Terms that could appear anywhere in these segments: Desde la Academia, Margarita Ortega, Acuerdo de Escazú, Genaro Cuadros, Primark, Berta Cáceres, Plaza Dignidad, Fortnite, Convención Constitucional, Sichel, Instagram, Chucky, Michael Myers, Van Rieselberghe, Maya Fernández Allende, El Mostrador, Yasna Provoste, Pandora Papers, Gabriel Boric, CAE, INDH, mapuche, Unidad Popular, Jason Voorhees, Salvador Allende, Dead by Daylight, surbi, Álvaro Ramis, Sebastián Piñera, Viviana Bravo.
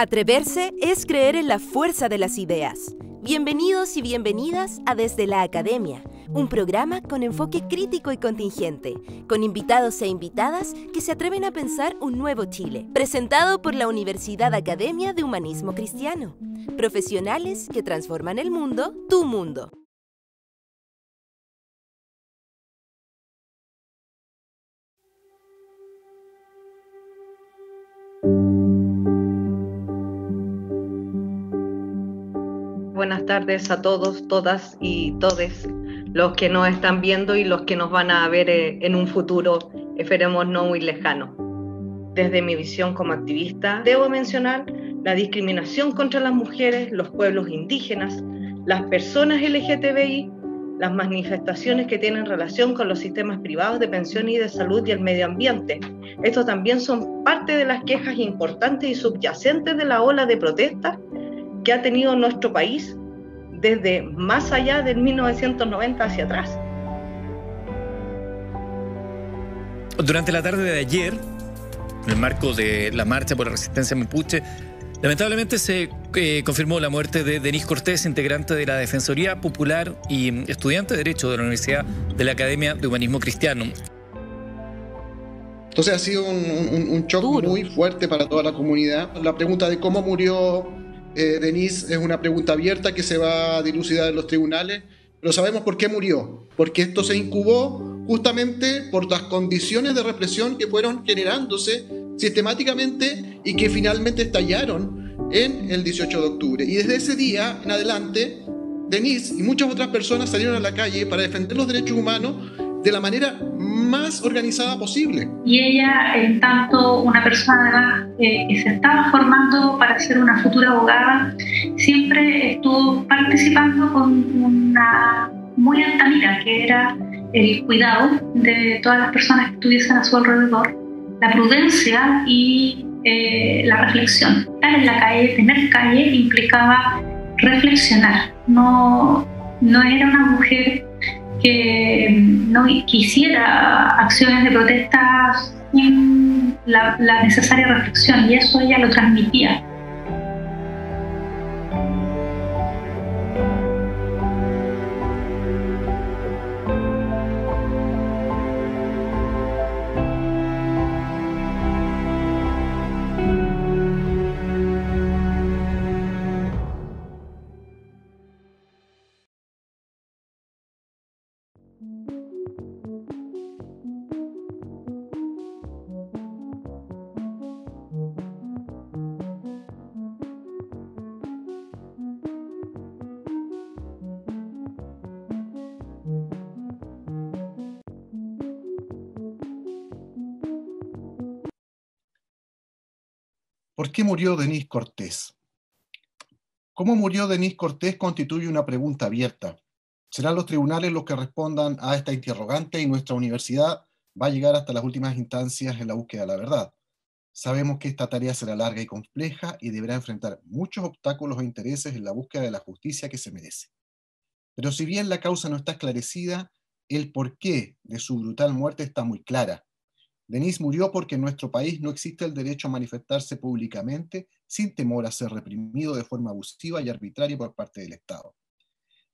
Atreverse es creer en la fuerza de las ideas. Bienvenidos y bienvenidas a Desde la Academia, un programa con enfoque crítico y contingente, con invitados e invitadas que se atreven a pensar un nuevo Chile, presentado por la Universidad Academia de Humanismo Cristiano. Profesionales que transforman el mundo, tu mundo. Buenas tardes a todos, todas y todes los que nos están viendo y los que nos van a ver en un futuro, esperemos no muy lejano. Desde mi visión como activista, debo mencionar la discriminación contra las mujeres, los pueblos indígenas, las personas LGTBI, las manifestaciones que tienen relación con los sistemas privados de pensión y de salud y el medio ambiente. Estos también son parte de las quejas importantes y subyacentes de la ola de protestas que ha tenido nuestro país desde más allá del 1990 hacia atrás. Durante la tarde de ayer, en el marco de la marcha por la resistencia mapuche, lamentablemente se confirmó la muerte de Denise Cortés, integrante de la Defensoría Popular y estudiante de Derecho de la Universidad de la Academia de Humanismo Cristiano. Entonces ha sido un shock muy fuerte para toda la comunidad. La pregunta de cómo murió Denise es una pregunta abierta que se va a dilucidar en los tribunales, pero sabemos por qué murió, porque esto se incubó justamente por las condiciones de represión que fueron generándose sistemáticamente y que finalmente estallaron en el 18 de octubre. Y desde ese día en adelante, Denise y muchas otras personas salieron a la calle para defender los derechos humanos de la manera más organizada posible. Y ella, en tanto una persona que se estaba formando para ser una futura abogada, siempre estuvo participando con una muy alta mira, que era el cuidado de todas las personas que estuviesen a su alrededor, la prudencia y la reflexión. Estar en la calle, tener calle, implicaba reflexionar. No era una mujer que no quisiera acciones de protesta sin la necesaria reflexión, y eso ella lo transmitía. ¿Por qué murió Denise Cortés? ¿Cómo murió Denise Cortés? Constituye una pregunta abierta. Serán los tribunales los que respondan a esta interrogante y nuestra universidad va a llegar hasta las últimas instancias en la búsqueda de la verdad. Sabemos que esta tarea será larga y compleja y deberá enfrentar muchos obstáculos e intereses en la búsqueda de la justicia que se merece. Pero si bien la causa no está esclarecida, el porqué de su brutal muerte está muy clara. Denise murió porque en nuestro país no existe el derecho a manifestarse públicamente sin temor a ser reprimido de forma abusiva y arbitraria por parte del Estado.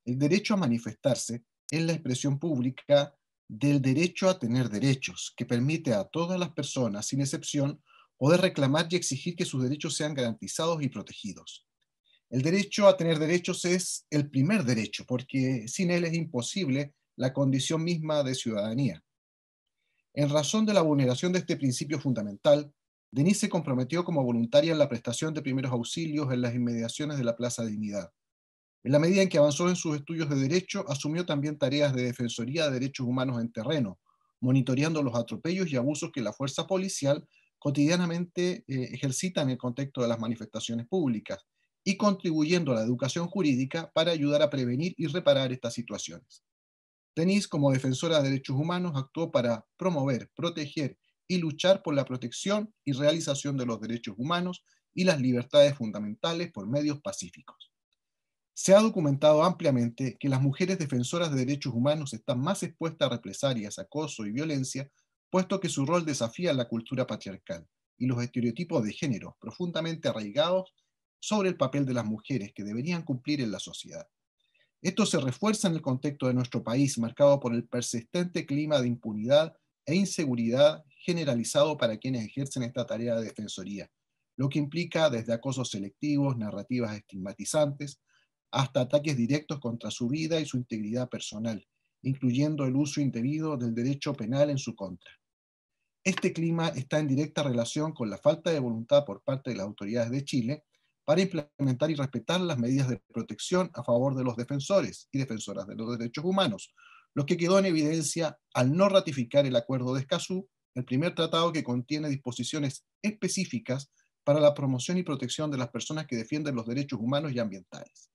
El derecho a manifestarse es la expresión pública del derecho a tener derechos, que permite a todas las personas, sin excepción, poder reclamar y exigir que sus derechos sean garantizados y protegidos. El derecho a tener derechos es el primer derecho, porque sin él es imposible la condición misma de ciudadanía. En razón de la vulneración de este principio fundamental, Denise se comprometió como voluntaria en la prestación de primeros auxilios en las inmediaciones de la Plaza Dignidad. En la medida en que avanzó en sus estudios de Derecho, asumió también tareas de Defensoría de Derechos Humanos en terreno, monitoreando los atropellos y abusos que la fuerza policial cotidianamente ejercita en el contexto de las manifestaciones públicas y contribuyendo a la educación jurídica para ayudar a prevenir y reparar estas situaciones. Denise, como defensora de derechos humanos, actuó para promover, proteger y luchar por la protección y realización de los derechos humanos y las libertades fundamentales por medios pacíficos. Se ha documentado ampliamente que las mujeres defensoras de derechos humanos están más expuestas a represalias, acoso y violencia, puesto que su rol desafía la cultura patriarcal, y los estereotipos de género profundamente arraigados sobre el papel de las mujeres que deberían cumplir en la sociedad. Esto se refuerza en el contexto de nuestro país, marcado por el persistente clima de impunidad e inseguridad generalizado para quienes ejercen esta tarea de defensoría, lo que implica desde acosos selectivos, narrativas estigmatizantes, hasta ataques directos contra su vida y su integridad personal, incluyendo el uso indebido del derecho penal en su contra. Este clima está en directa relación con la falta de voluntad por parte de las autoridades de Chile para implementar y respetar las medidas de protección a favor de los defensores y defensoras de los derechos humanos, lo que quedó en evidencia al no ratificar el Acuerdo de Escazú, el primer tratado que contiene disposiciones específicas para la promoción y protección de las personas que defienden los derechos humanos y ambientales.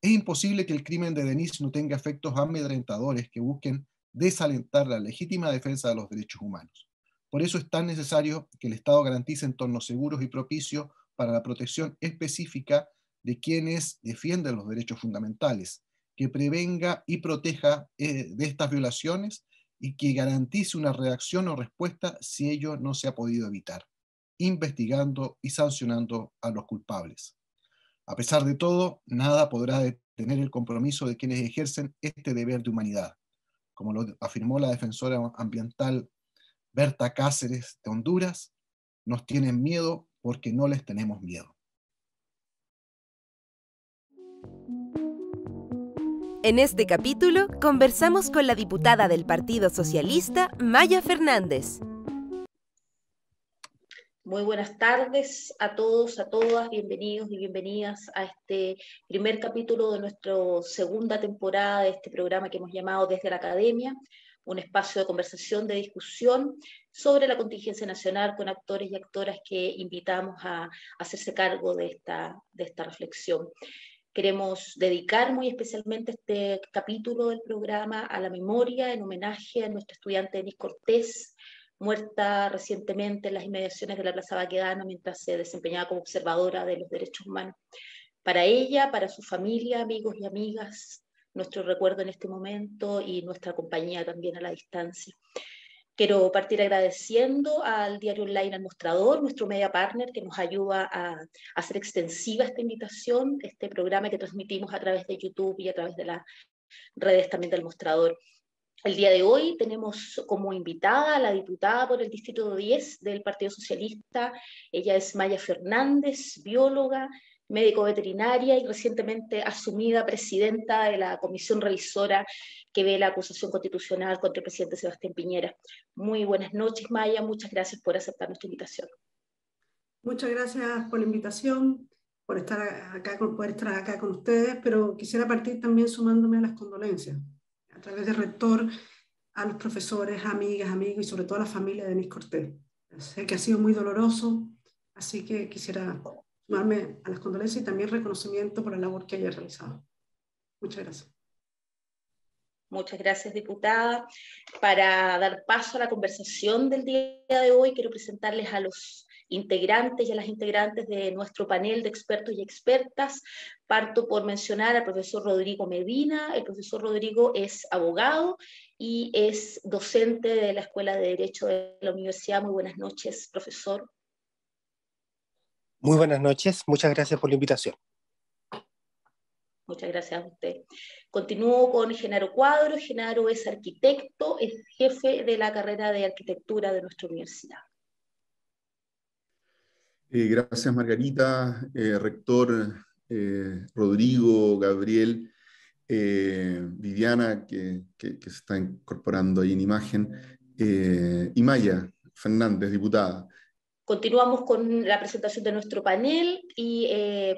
Es imposible que el crimen de Denise no tenga efectos amedrentadores que busquen desalentar la legítima defensa de los derechos humanos. Por eso es tan necesario que el Estado garantice entornos seguros y propicios para la protección específica de quienes defienden los derechos fundamentales, que prevenga y proteja de estas violaciones y que garantice una reacción o respuesta si ello no se ha podido evitar, investigando y sancionando a los culpables. A pesar de todo, nada podrá detener el compromiso de quienes ejercen este deber de humanidad. Como lo afirmó la defensora ambiental Berta Cáceres de Honduras, nos tienen miedo porque no les tenemos miedo. En este capítulo conversamos con la diputada del Partido Socialista, Maya Fernández. Muy buenas tardes a todos, a todas, bienvenidos y bienvenidas a este primer capítulo de nuestra segunda temporada de este programa que hemos llamado Desde la Academia, un espacio de conversación, de discusión sobre la contingencia nacional con actores y actoras que invitamos a hacerse cargo de esta reflexión. Queremos dedicar muy especialmente este capítulo del programa a la memoria en homenaje a nuestra estudiante Denise Cortés, muerta recientemente en las inmediaciones de la Plaza Baquedano mientras se desempeñaba como observadora de los derechos humanos. Para ella, para su familia, amigos y amigas, nuestro recuerdo en este momento y nuestra compañía también a la distancia. Quiero partir agradeciendo al diario online El Mostrador, nuestro media partner que nos ayuda a hacer extensiva esta invitación, este programa que transmitimos a través de YouTube y a través de las redes también del Mostrador. El día de hoy tenemos como invitada a la diputada por el Distrito 10 del Partido Socialista. Ella es Maya Fernández, bióloga, médico veterinaria y recientemente asumida presidenta de la comisión revisora que ve la acusación constitucional contra el presidente Sebastián Piñera. Muy buenas noches, Maya, muchas gracias por aceptar nuestra invitación. Muchas gracias por la invitación, por estar acá, por poder estar acá con ustedes, pero quisiera partir también sumándome a las condolencias a través del rector, a los profesores, amigas, amigos y sobre todo a la familia de Denise Cortés. Sé que ha sido muy doloroso, así que quisiera sumarme a las condolencias y también reconocimiento por la labor que haya realizado. Muchas gracias. Muchas gracias, diputada. Para dar paso a la conversación del día de hoy, quiero presentarles a los integrantes y a las integrantes de nuestro panel de expertos y expertas. Parto por mencionar al profesor Rodrigo Medina. El profesor Rodrigo es abogado y es docente de la Escuela de Derecho de la Universidad. Muy buenas noches, profesor. Muy buenas noches, muchas gracias por la invitación. Muchas gracias a usted. Continúo con Genaro Cuadros. Genaro es arquitecto, es jefe de la carrera de arquitectura de nuestra universidad. Gracias, Margarita, rector, Rodrigo, Gabriel, Viviana, que se está incorporando ahí en imagen, y Maya Fernández, diputada. Continuamos con la presentación de nuestro panel y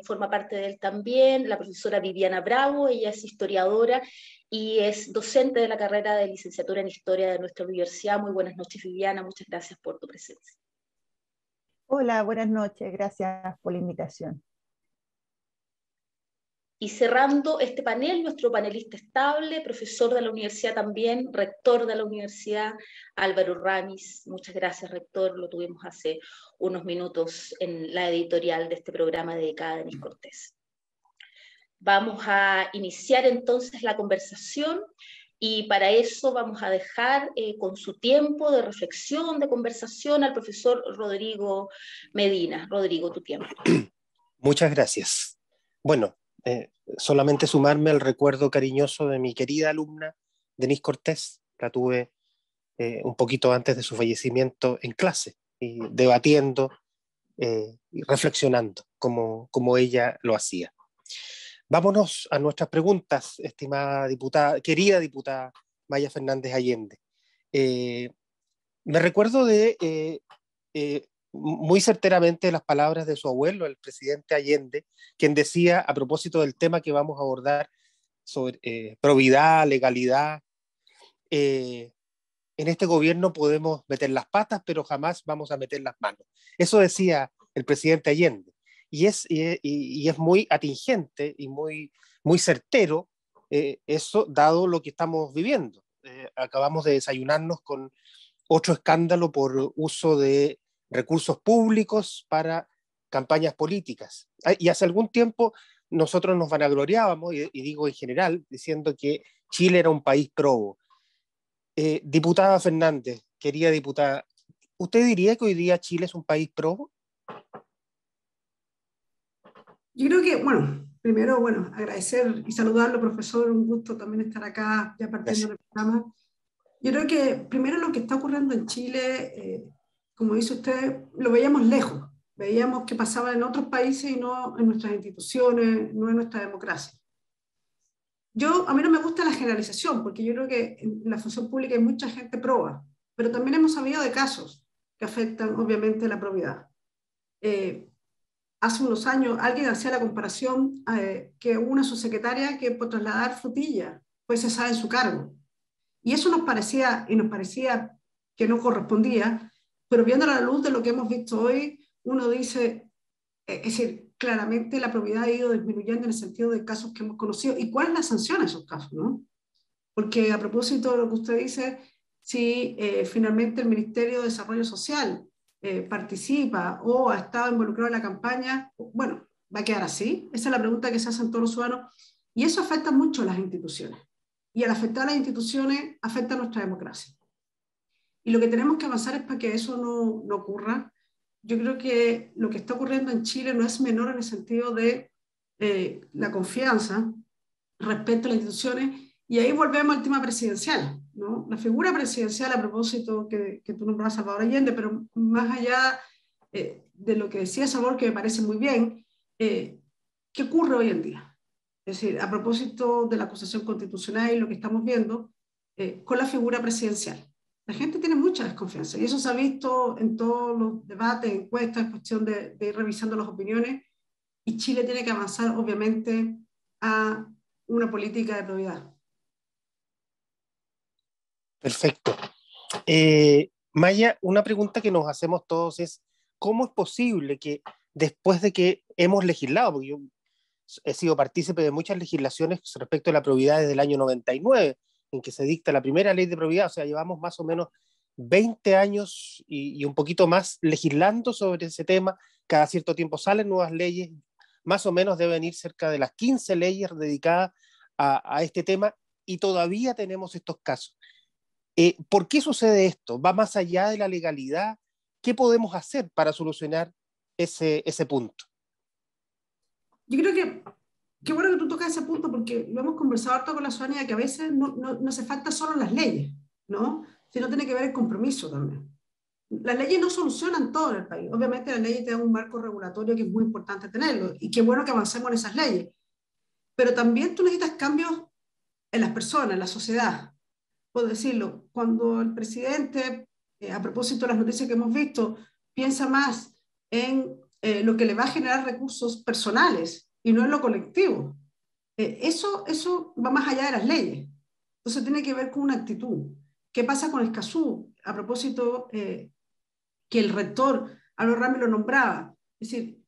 forma parte de él también la profesora Viviana Bravo. Ella es historiadora y es docente de la carrera de licenciatura en Historia de nuestra universidad. Muy buenas noches, Viviana, muchas gracias por tu presencia. Hola, buenas noches, gracias por la invitación. Y cerrando este panel, nuestro panelista estable, profesor de la universidad también, rector de la universidad, Álvaro Ramis. Muchas gracias, rector, lo tuvimos hace unos minutos en la editorial de este programa dedicada a Denise Cortés. Vamos a iniciar entonces la conversación. y para eso vamos a dejar con su tiempo de reflexión, de conversación, al profesor Rodrigo Medina. Rodrigo, tu tiempo. Muchas gracias. Bueno, solamente sumarme al recuerdo cariñoso de mi querida alumna, Denise Cortés. La tuve un poquito antes de su fallecimiento en clase, y debatiendo y reflexionando como ella lo hacía. Vámonos a nuestras preguntas, estimada diputada, querida diputada Maya Fernández Allende. Me recuerdo de muy certeramente las palabras de su abuelo, el presidente Allende, quien decía, a propósito del tema que vamos a abordar sobre probidad, legalidad, en este gobierno podemos meter las patas, pero jamás vamos a meter las manos. Eso decía el presidente Allende. Y es muy atingente y muy certero eso, dado lo que estamos viviendo. Acabamos de desayunarnos con otro escándalo por uso de recursos públicos para campañas políticas. Y hace algún tiempo nosotros nos vanagloriábamos, y digo en general, diciendo que Chile era un país probo. Diputada Fernández, querida diputada, ¿usted diría que hoy día Chile es un país probo? Yo creo que, bueno, primero, bueno, agradecer y saludarlo, profesor, un gusto también estar acá ya partiendo del programa. Yo creo que primero lo que está ocurriendo en Chile, como dice usted, lo veíamos lejos, veíamos que pasaba en otros países y no en nuestras instituciones, no en nuestra democracia. A mí no me gusta la generalización, porque yo creo que en la función pública hay mucha gente proba, pero también hemos sabido de casos que afectan obviamente la probidad. Hace unos años alguien hacía la comparación que una subsecretaria que por trasladar frutilla fue cesada en su cargo. Y eso nos parecía que no correspondía, pero viendo la luz de lo que hemos visto hoy, uno dice, es decir, claramente la probidad ha ido disminuyendo en el sentido de casos que hemos conocido. ¿Y cuál es la sanción a esos casos, no? Porque a propósito de lo que usted dice, si finalmente el Ministerio de Desarrollo Social participa o ha estado involucrado en la campaña, bueno, ¿va a quedar así? Esa es la pregunta que se hacen todos los ciudadanos, y eso afecta mucho a las instituciones, y al afectar a las instituciones afecta a nuestra democracia, y lo que tenemos que avanzar es para que eso no ocurra. Yo creo que lo que está ocurriendo en Chile no es menor en el sentido de la confianza respecto a las instituciones, y ahí volvemos al tema presidencial, ¿no? La figura presidencial, a propósito que tú nombrabas, Salvador Allende, pero más allá de lo que decía Salvador, que me parece muy bien, ¿qué ocurre hoy en día? Es decir, a propósito de la acusación constitucional y lo que estamos viendo, con la figura presidencial. La gente tiene mucha desconfianza, y eso se ha visto en todos los debates, encuestas, es cuestión de ir revisando las opiniones, y Chile tiene que avanzar, obviamente, a una política de probidad. Perfecto. Maya, una pregunta que nos hacemos todos es, ¿cómo es posible que después de que hemos legislado, porque yo he sido partícipe de muchas legislaciones respecto a la probidad desde el año 99, en que se dicta la primera ley de probidad, o sea, llevamos más o menos 20 años y un poquito más legislando sobre ese tema, cada cierto tiempo salen nuevas leyes, más o menos deben ir cerca de las 15 leyes dedicadas a este tema, y todavía tenemos estos casos. ¿Por qué sucede esto? ¿Va más allá de la legalidad? ¿Qué podemos hacer para solucionar ese punto? Yo creo que qué bueno que tú tocas ese punto, porque lo hemos conversado harto con la ciudadanía, que a veces no hace falta solo las leyes, ¿no? Sino tiene que ver el compromiso también. Las leyes no solucionan todo en el país. Obviamente las leyes te dan un marco regulatorio que es muy importante tenerlo, y qué bueno que avancemos en esas leyes. Pero también tú necesitas cambios en las personas, en la sociedad. Puedo decirlo, cuando el presidente, a propósito de las noticias que hemos visto, piensa más en lo que le va a generar recursos personales y no en lo colectivo, eso va más allá de las leyes. Entonces tiene que ver con una actitud. ¿Qué pasa con Escazú? A propósito, que el rector Álvaro Ramis lo nombraba, es decir,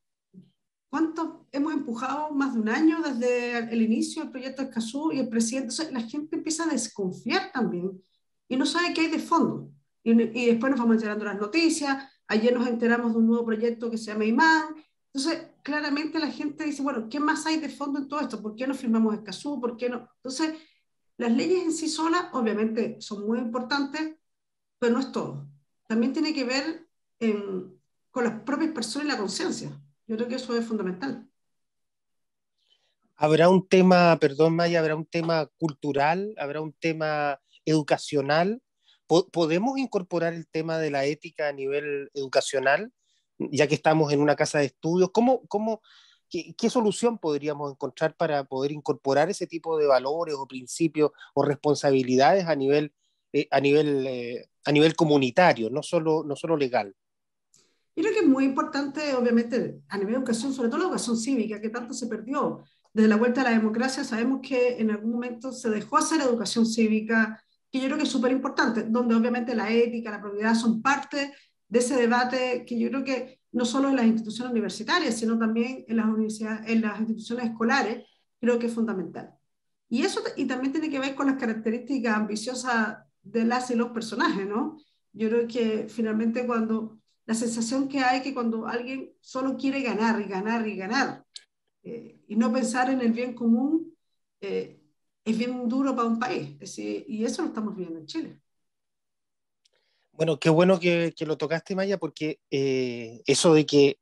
¿cuánto hemos empujado más de un año desde el inicio del proyecto Escazú y el presidente? Entonces, la gente empieza a desconfiar también y no sabe qué hay de fondo. Y después nos vamos enterando las noticias. Ayer nos enteramos de un nuevo proyecto que se llama IMAN. Entonces, claramente la gente dice, bueno, ¿qué más hay de fondo en todo esto? ¿Por qué no firmamos Escazú? ¿Por qué no? Entonces, Las leyes en sí solas, obviamente, son muy importantes, pero no es todo. También tiene que ver con las propias personas y la conciencia. Yo creo que eso es fundamental. ¿Habrá un tema, perdón Maya, habrá un tema cultural, habrá un tema educacional? ¿Podemos incorporar el tema de la ética a nivel educacional, ya que estamos en una casa de estudios? ¿Qué solución podríamos encontrar para poder incorporar ese tipo de valores o principios o responsabilidades a nivel comunitario, no solo legal? Yo creo que es muy importante, obviamente, a nivel de educación, sobre todo la educación cívica, que tanto se perdió. Desde la vuelta a la democracia sabemos que en algún momento se dejó hacer educación cívica, que yo creo que es súper importante, donde obviamente la ética, la propiedad son parte de ese debate que yo creo que no solo en las instituciones universitarias, sino también en las universidades, en las instituciones escolares, creo que es fundamental. Y eso también tiene que ver con las características ambiciosas de las y los personajes, ¿no? Yo creo que finalmente cuando la sensación que hay que cuando alguien solo quiere ganar y ganar y ganar, y no pensar en el bien común es bien duro para un país, y eso lo estamos viendo en Chile. Bueno que lo tocaste, Maya, porque eso de que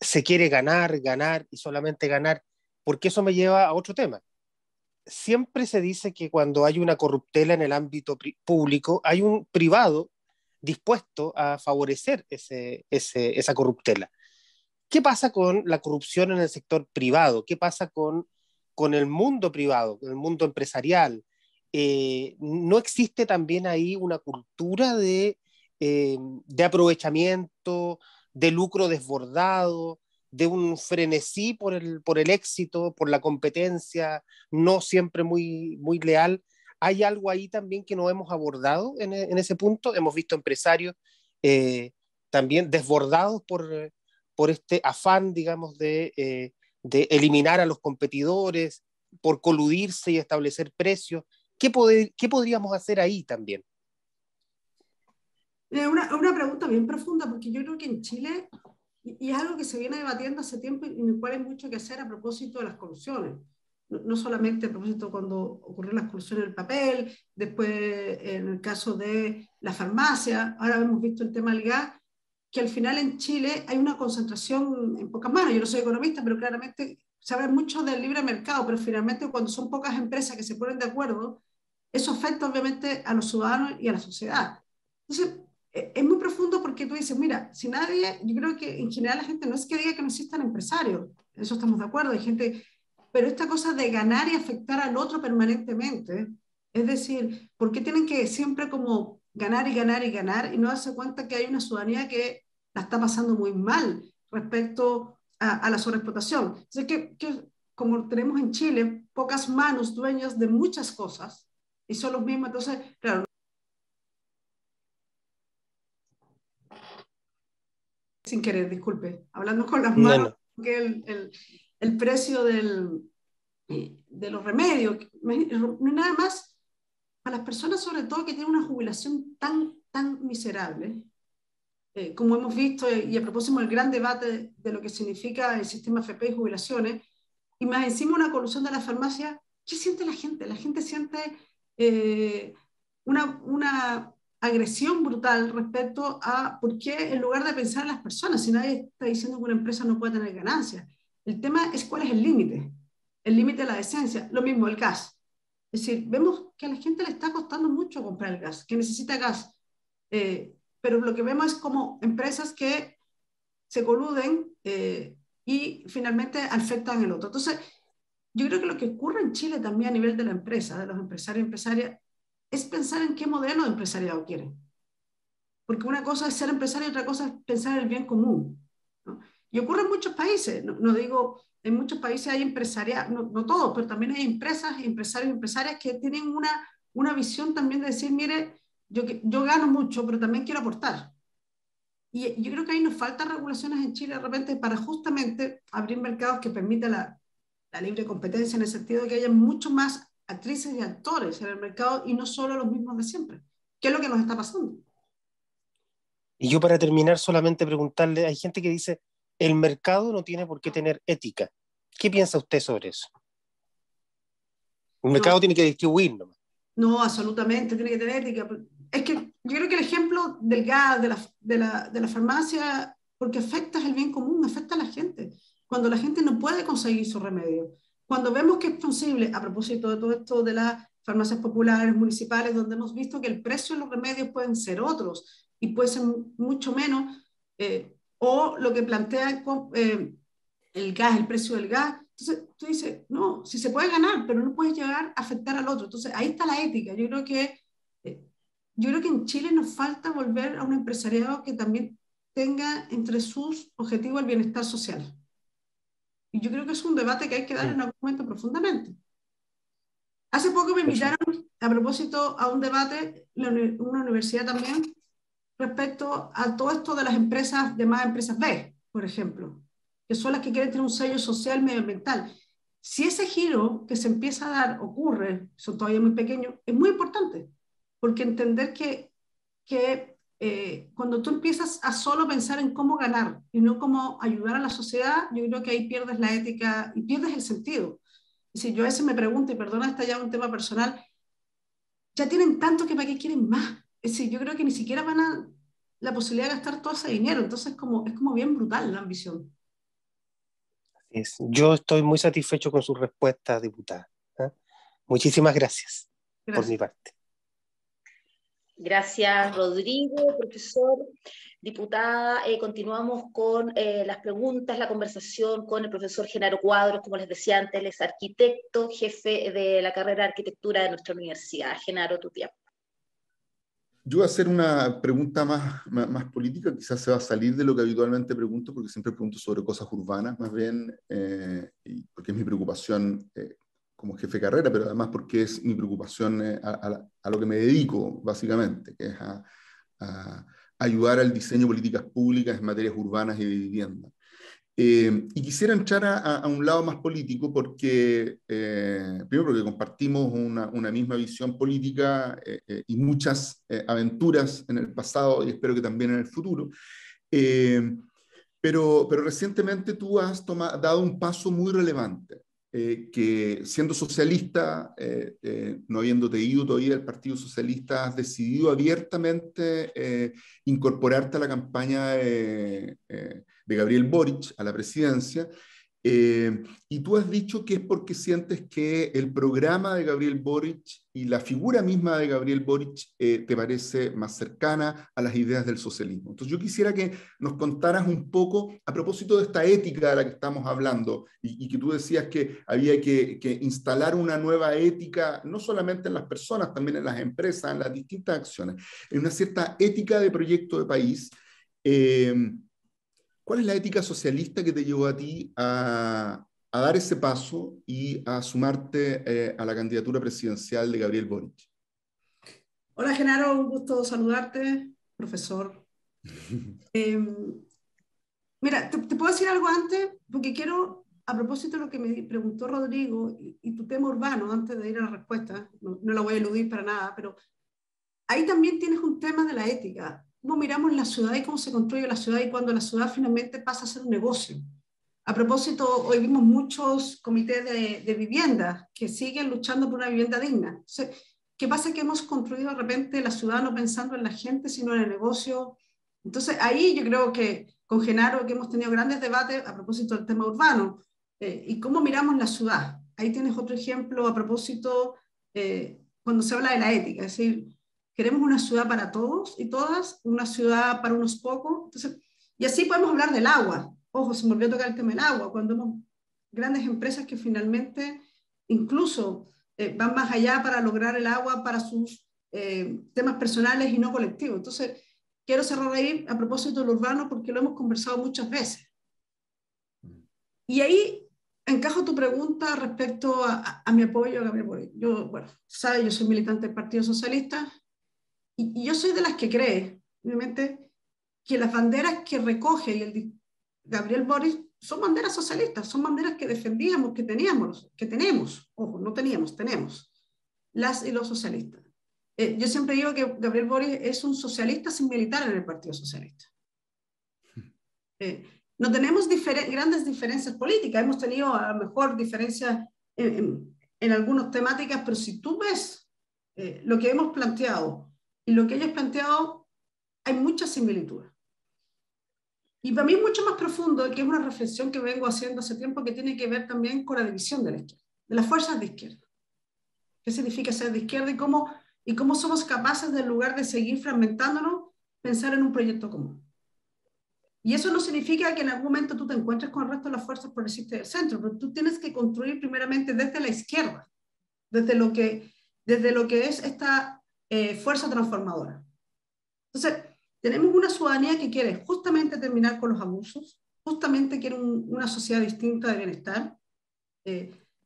se quiere ganar y solamente ganar, porque eso me lleva a otro tema. Siempre se dice que cuando hay una corruptela en el ámbito público, hay un privado dispuesto a favorecer esa corruptela. ¿Qué pasa con la corrupción en el sector privado? ¿Qué pasa con el mundo privado, con el mundo empresarial? ¿No existe también ahí una cultura de aprovechamiento, de lucro desbordado, de un frenesí por el éxito, por la competencia, no siempre muy, muy leal? ¿Hay algo ahí también que no hemos abordado en ese punto? Hemos visto empresarios también desbordados por este afán, digamos, de eliminar a los competidores, por coludirse y establecer precios. ¿Qué podríamos hacer ahí también? Una pregunta bien profunda, porque yo creo que en Chile, y es algo que se viene debatiendo hace tiempo y en el cual hay mucho que hacer a propósito de las corrupciones. No solamente a propósito cuando ocurrió la exclusión del papel, después en el caso de la farmacia, ahora hemos visto el tema del gas, que al final en Chile hay una concentración en pocas manos. Yo no soy economista, pero claramente se habla mucho del libre mercado, pero finalmente cuando son pocas empresas que se ponen de acuerdo, eso afecta obviamente a los ciudadanos y a la sociedad. Entonces, es muy profundo porque tú dices, mira, si nadie, yo creo que en general la gente no es que diga que no existan empresarios, eso estamos de acuerdo, hay gente, pero esta cosa de ganar y afectar al otro permanentemente, es decir, ¿por qué tienen que siempre como ganar y ganar y ganar y no darse cuenta que hay una ciudadanía que la está pasando muy mal respecto a la sobreexplotación? Entonces, que como tenemos en Chile, pocas manos dueñas de muchas cosas y son los mismos, entonces, claro. Sin querer, disculpe, hablando con las manos, no. Que el precio de los remedios, nada más. A las personas, sobre todo, que tienen una jubilación tan miserable, como hemos visto, y a propósito del gran debate de lo que significa el sistema FP y jubilaciones, y más encima una corrupción de la farmacia, ¿qué siente la gente? La gente siente una agresión brutal respecto a por qué, en lugar de pensar en las personas, si nadie está diciendo que una empresa no puede tener ganancias. El tema es cuál es el límite. El límite de la decencia. Lo mismo el gas. Es decir, vemos que a la gente le está costando mucho comprar el gas, que necesita gas. Pero lo que vemos es como empresas que se coluden y finalmente afectan al otro. Entonces, yo creo que lo que ocurre en Chile también a nivel de la empresa, de los empresarios y empresarias, es pensar en qué modelo de empresariado quieren. Porque una cosa es ser empresario y otra cosa es pensar en el bien común, ¿no? Y ocurre en muchos países, no digo... En muchos países hay empresarias, no todos, pero también hay empresas, empresarios y empresarias que tienen una visión también de decir, mire, yo gano mucho, pero también quiero aportar. Y yo creo que ahí nos faltan regulaciones en Chile de repente para justamente abrir mercados que permitan la libre competencia, en el sentido de que haya mucho más actrices y actores en el mercado y no solo los mismos de siempre. ¿Qué es lo que nos está pasando? Y yo para terminar solamente preguntarle, hay gente que dice, el mercado no tiene por qué tener ética. ¿Qué piensa usted sobre eso? Un mercado no tiene que distribuir nomás. No, absolutamente, tiene que tener ética. Es que yo creo que el ejemplo del gas, de la farmacia, porque afecta el bien común, afecta a la gente. Cuando la gente no puede conseguir su remedio. Cuando vemos que es posible, a propósito de todo esto de las farmacias populares, municipales, donde hemos visto que el precio de los remedios pueden ser otros y puede ser mucho menos, o lo que plantea el gas, el precio del gas. Entonces tú dices, no, si se puede ganar, pero no puedes llegar a afectar al otro. Entonces ahí está la ética. Yo creo que en Chile nos falta volver a un empresariado que también tenga entre sus objetivos el bienestar social. Y yo creo que es un debate que hay que dar en algún momento profundamente. Hace poco me invitaron, a propósito, a un debate, una universidad también, respecto a todo esto de las empresas, demás empresas B, por ejemplo, que son las que quieren tener un sello social medioambiental. Si ese giro que se empieza a dar ocurre, son todavía muy pequeños, es muy importante, porque entender que cuando tú empiezas a solo pensar en cómo ganar y no cómo ayudar a la sociedad, yo creo que ahí pierdes la ética y pierdes el sentido. Si yo a veces me pregunto, y perdona, está ya un tema personal, ya tienen tanto que para qué quieren más. Es decir, yo creo que ni siquiera van a la posibilidad de gastar todo ese dinero. Entonces es como bien brutal la ambición. Así es. Yo estoy muy satisfecho con su respuesta, diputada. Muchísimas gracias por mi parte. Gracias, Rodrigo, profesor, diputada. Continuamos con las preguntas, la conversación con el profesor Genaro Cuadros. Como les decía antes, él es arquitecto, jefe de la carrera de arquitectura de nuestra universidad. Genaro, tu tiempo. Yo voy a hacer una pregunta más política, quizás se va a salir de lo que habitualmente pregunto, porque siempre pregunto sobre cosas urbanas, más bien, porque es mi preocupación como jefe de carrera, pero además porque es mi preocupación a lo que me dedico, básicamente, que es a ayudar al diseño de políticas públicas en materias urbanas y de vivienda. Y quisiera entrar a un lado más político porque, primero porque compartimos una misma visión política y muchas aventuras en el pasado y espero que también en el futuro. Pero recientemente tú has dado un paso muy relevante. Que siendo socialista, no habiéndote ido todavía del Partido Socialista, has decidido abiertamente incorporarte a la campaña de Gabriel Boric a la presidencia, y tú has dicho que es porque sientes que el programa de Gabriel Boric y la figura misma de Gabriel Boric te parece más cercana a las ideas del socialismo. Entonces yo quisiera que nos contaras un poco a propósito de esta ética de la que estamos hablando y que tú decías que había que instalar una nueva ética, no solamente en las personas, también en las empresas, en las distintas acciones, en una cierta ética de proyecto de país. ¿Cuál es la ética socialista que te llevó a ti a dar ese paso y a sumarte a la candidatura presidencial de Gabriel Boric? Hola, Genaro, un gusto saludarte, profesor. Mira, te puedo decir algo antes, porque quiero, a propósito de lo que me preguntó Rodrigo y tu tema urbano, antes de ir a la respuesta, no la voy a eludir para nada, pero ahí también tienes un tema de la ética. Cómo miramos la ciudad y cómo se construye la ciudad y cuando la ciudad finalmente pasa a ser un negocio. A propósito, hoy vimos muchos comités de vivienda que siguen luchando por una vivienda digna. Entonces, ¿qué pasa? Que hemos construido de repente la ciudad no pensando en la gente, sino en el negocio. Entonces ahí yo creo que con Genaro que hemos tenido grandes debates a propósito del tema urbano y cómo miramos la ciudad. Ahí tienes otro ejemplo a propósito cuando se habla de la ética, es decir, queremos una ciudad para todos y todas, una ciudad para unos pocos. Entonces, y así podemos hablar del agua. Ojo, se me olvidó tocar el tema del agua, cuando hemos grandes empresas que finalmente incluso van más allá para lograr el agua para sus temas personales y no colectivos. Entonces, quiero cerrar ahí a propósito del urbano porque lo hemos conversado muchas veces. Y ahí encajo tu pregunta respecto a mi apoyo a Gabriel Boric. Yo, bueno, sabes, yo soy militante del Partido Socialista. Y yo soy de las que cree, obviamente, que las banderas que recoge Gabriel Boric son banderas socialistas, son banderas que defendíamos, que teníamos, ojo, no teníamos, tenemos, las y los socialistas. Yo siempre digo que Gabriel Boric es un socialista sin militar en el Partido Socialista. No tenemos grandes diferencias políticas, hemos tenido a lo mejor diferencias en algunas temáticas, pero si tú ves lo que hemos planteado y lo que ellos han planteado, hay muchas similitudes. Y para mí es mucho más profundo, que es una reflexión que vengo haciendo hace tiempo, que tiene que ver también con la división de la izquierda, de las fuerzas de izquierda. ¿Qué significa ser de izquierda y cómo somos capaces, en lugar de seguir fragmentándonos, pensar en un proyecto común? Y eso no significa que en algún momento tú te encuentres con el resto de las fuerzas progresistas del centro, pero tú tienes que construir primeramente desde la izquierda, desde lo que es esta fuerza transformadora. Entonces, tenemos una ciudadanía que quiere justamente terminar con los abusos, justamente quiere una sociedad distinta de bienestar,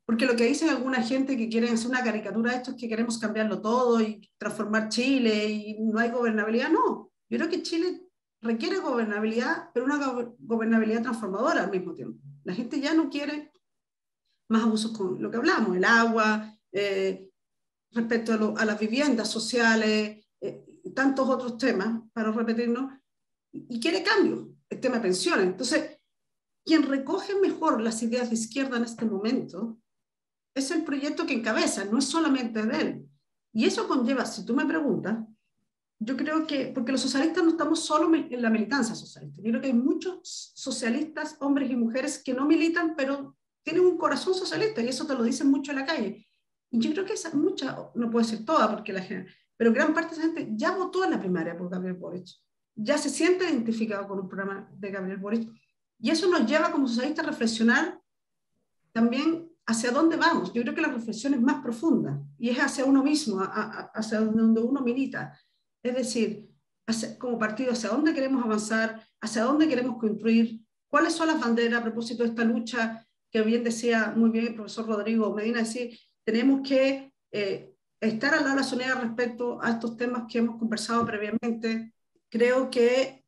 porque lo que dicen alguna gente que quieren hacer una caricatura de esto es que queremos cambiarlo todo y transformar Chile y no hay gobernabilidad. No, yo creo que Chile requiere gobernabilidad, pero una gobernabilidad transformadora al mismo tiempo. La gente ya no quiere más abusos con lo que hablamos, el agua, respecto a las viviendas sociales, tantos otros temas, para no repetirnos, y quiere cambio, el tema de pensiones. Entonces, quien recoge mejor las ideas de izquierda en este momento es el proyecto que encabeza, no es solamente de él. Y eso conlleva, si tú me preguntas, yo creo que, porque los socialistas no estamos solo en la militancia socialista, yo creo que hay muchos socialistas, hombres y mujeres, que no militan, pero tienen un corazón socialista, y eso te lo dicen mucho en la calle. Y yo creo que esa, mucha, no puedo decir toda, porque la gente, pero gran parte de la gente ya votó en la primaria por Gabriel Boric, ya se siente identificado con un programa de Gabriel Boric, y eso nos lleva como socialistas a reflexionar también hacia dónde vamos. Yo creo que la reflexión es más profunda, y es hacia uno mismo, hacia donde uno milita, es decir, como partido, hacia dónde queremos avanzar, hacia dónde queremos construir, cuáles son las banderas a propósito de esta lucha, que bien decía muy bien el profesor Rodrigo Medina, decir, tenemos que estar al lado de la sociedad respecto a estos temas que hemos conversado previamente. Creo que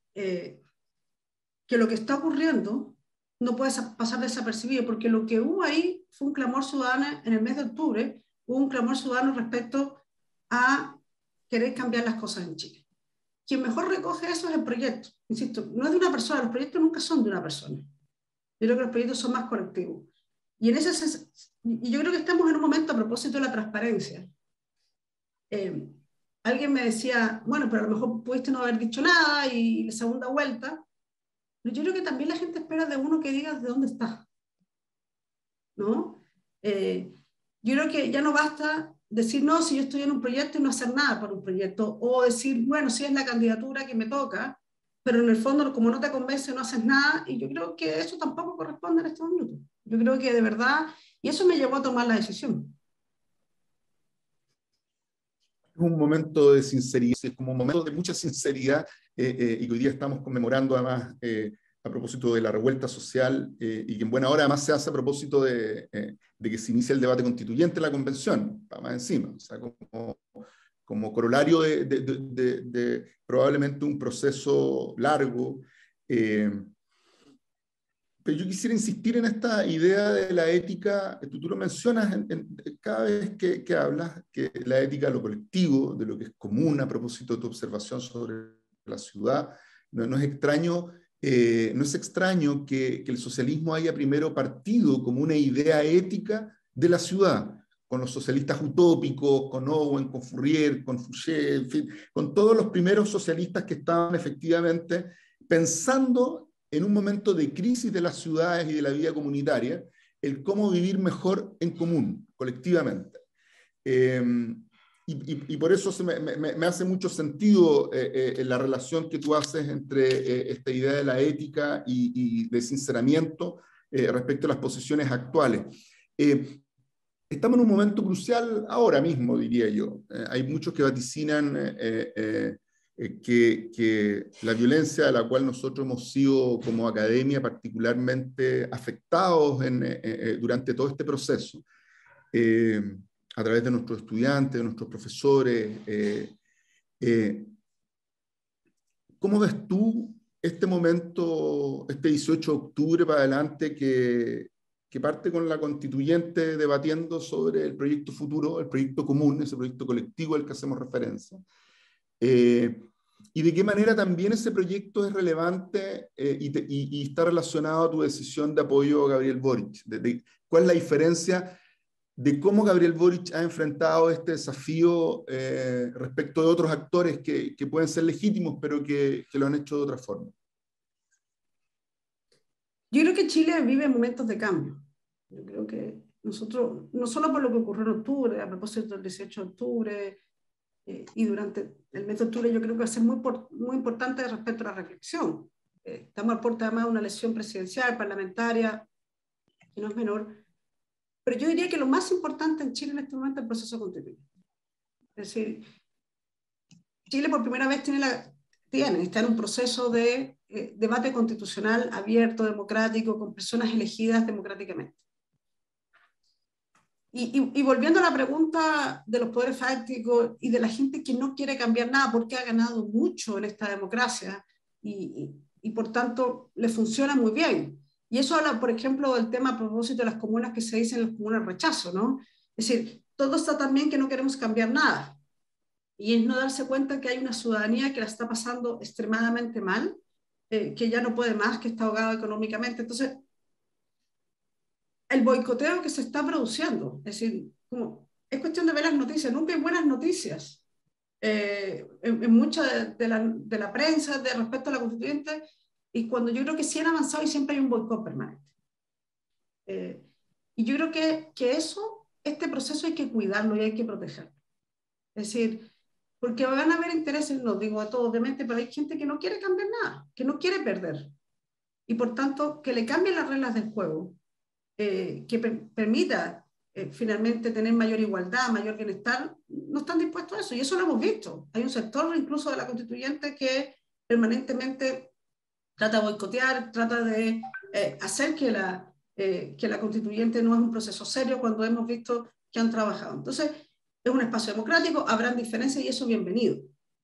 lo que está ocurriendo no puede pasar desapercibido, porque lo que hubo ahí fue un clamor ciudadano en el mes de octubre, hubo un clamor ciudadano respecto a querer cambiar las cosas en Chile. Quien mejor recoge eso es el proyecto. Insisto, no es de una persona, los proyectos nunca son de una persona. Yo creo que los proyectos son más colectivos. Y en ese sentido, yo creo que estamos en un momento a propósito de la transparencia. Alguien me decía, bueno, pero a lo mejor pudiste no haber dicho nada y la segunda vuelta. Pero yo creo que también la gente espera de uno que digas de dónde está, ¿no? Yo creo que ya no basta decir, no, si yo estoy en un proyecto y no hacer nada por un proyecto, o decir, bueno, si es la candidatura que me toca, pero en el fondo, como no te convence, no haces nada, y yo creo que eso tampoco corresponde en estos minutos. Yo creo que de verdad, y eso me llevó a tomar la decisión. Es un momento de sinceridad, es como un momento de mucha sinceridad, y que hoy día estamos conmemorando además a propósito de la revuelta social, y que en buena hora además se hace a propósito de que se inicia el debate constituyente en la convención, para más encima, o sea, como corolario de probablemente un proceso largo. Pero yo quisiera insistir en esta idea de la ética, tú lo mencionas cada vez que hablas, que la ética de lo colectivo, de lo que es común a propósito de tu observación sobre la ciudad. No es extraño, que el socialismo haya primero partido como una idea ética de la ciudad, con los socialistas utópicos, con Owen, con Fourier, con Fouché, en fin, con todos los primeros socialistas que estaban efectivamente pensando en un momento de crisis de las ciudades y de la vida comunitaria, el cómo vivir mejor en común, colectivamente. Y por eso me hace mucho sentido la relación que tú haces entre esta idea de la ética y de sinceramiento respecto a las posiciones actuales. Estamos en un momento crucial ahora mismo, diría yo. Hay muchos que vaticinan que la violencia de la cual nosotros hemos sido como academia particularmente afectados durante todo este proceso, a través de nuestros estudiantes, de nuestros profesores. ¿Cómo ves tú este momento, este 18 de octubre para adelante, que parte con la constituyente debatiendo sobre el proyecto futuro, el proyecto común, ese proyecto colectivo al que hacemos referencia? Y de qué manera también ese proyecto es relevante y está relacionado a tu decisión de apoyo a Gabriel Boric. ¿Cuál es la diferencia de cómo Gabriel Boric ha enfrentado este desafío respecto de otros actores que pueden ser legítimos, pero que lo han hecho de otra forma. Yo creo que Chile vive momentos de cambio. Yo creo que nosotros, no solo por lo que ocurrió en octubre, a propósito del 18 de octubre, y durante el mes de octubre, yo creo que va a ser muy importante respecto a la reflexión. Estamos a puerta además de una elección presidencial, parlamentaria, que no es menor. Pero yo diría que lo más importante en Chile en este momento es el proceso constituyente. Es decir, Chile por primera vez está en un proceso de debate constitucional abierto, democrático, con personas elegidas democráticamente. Y volviendo a la pregunta de los poderes fácticos y de la gente que no quiere cambiar nada porque ha ganado mucho en esta democracia y por tanto le funciona muy bien. Y eso habla, por ejemplo, del tema a propósito de las comunas que se dicen las comunas rechazo, ¿no? Es decir, todo está tan bien que no queremos cambiar nada. Y es no darse cuenta que hay una ciudadanía que la está pasando extremadamente mal, que ya no puede más, que está ahogada económicamente. Entonces, el boicoteo que se está produciendo, es decir, es cuestión de ver las noticias, nunca hay buenas noticias. En mucha de la prensa de respecto a la constituyente. Y cuando yo creo que sí han avanzado y siempre hay un boicot permanente. Y yo creo que este proceso hay que cuidarlo y hay que protegerlo. Es decir, porque van a haber intereses, no digo a todos de mente, pero hay gente que no quiere cambiar nada, que no quiere perder. Y por tanto, que le cambien las reglas del juego, que permita finalmente tener mayor igualdad, mayor bienestar, no están dispuestos a eso. Y eso lo hemos visto. Hay un sector incluso de la constituyente que permanentemente trata de boicotear, trata de hacer que la constituyente no es un proceso serio cuando hemos visto que han trabajado. Entonces, es un espacio democrático, habrán diferencias y eso bienvenido.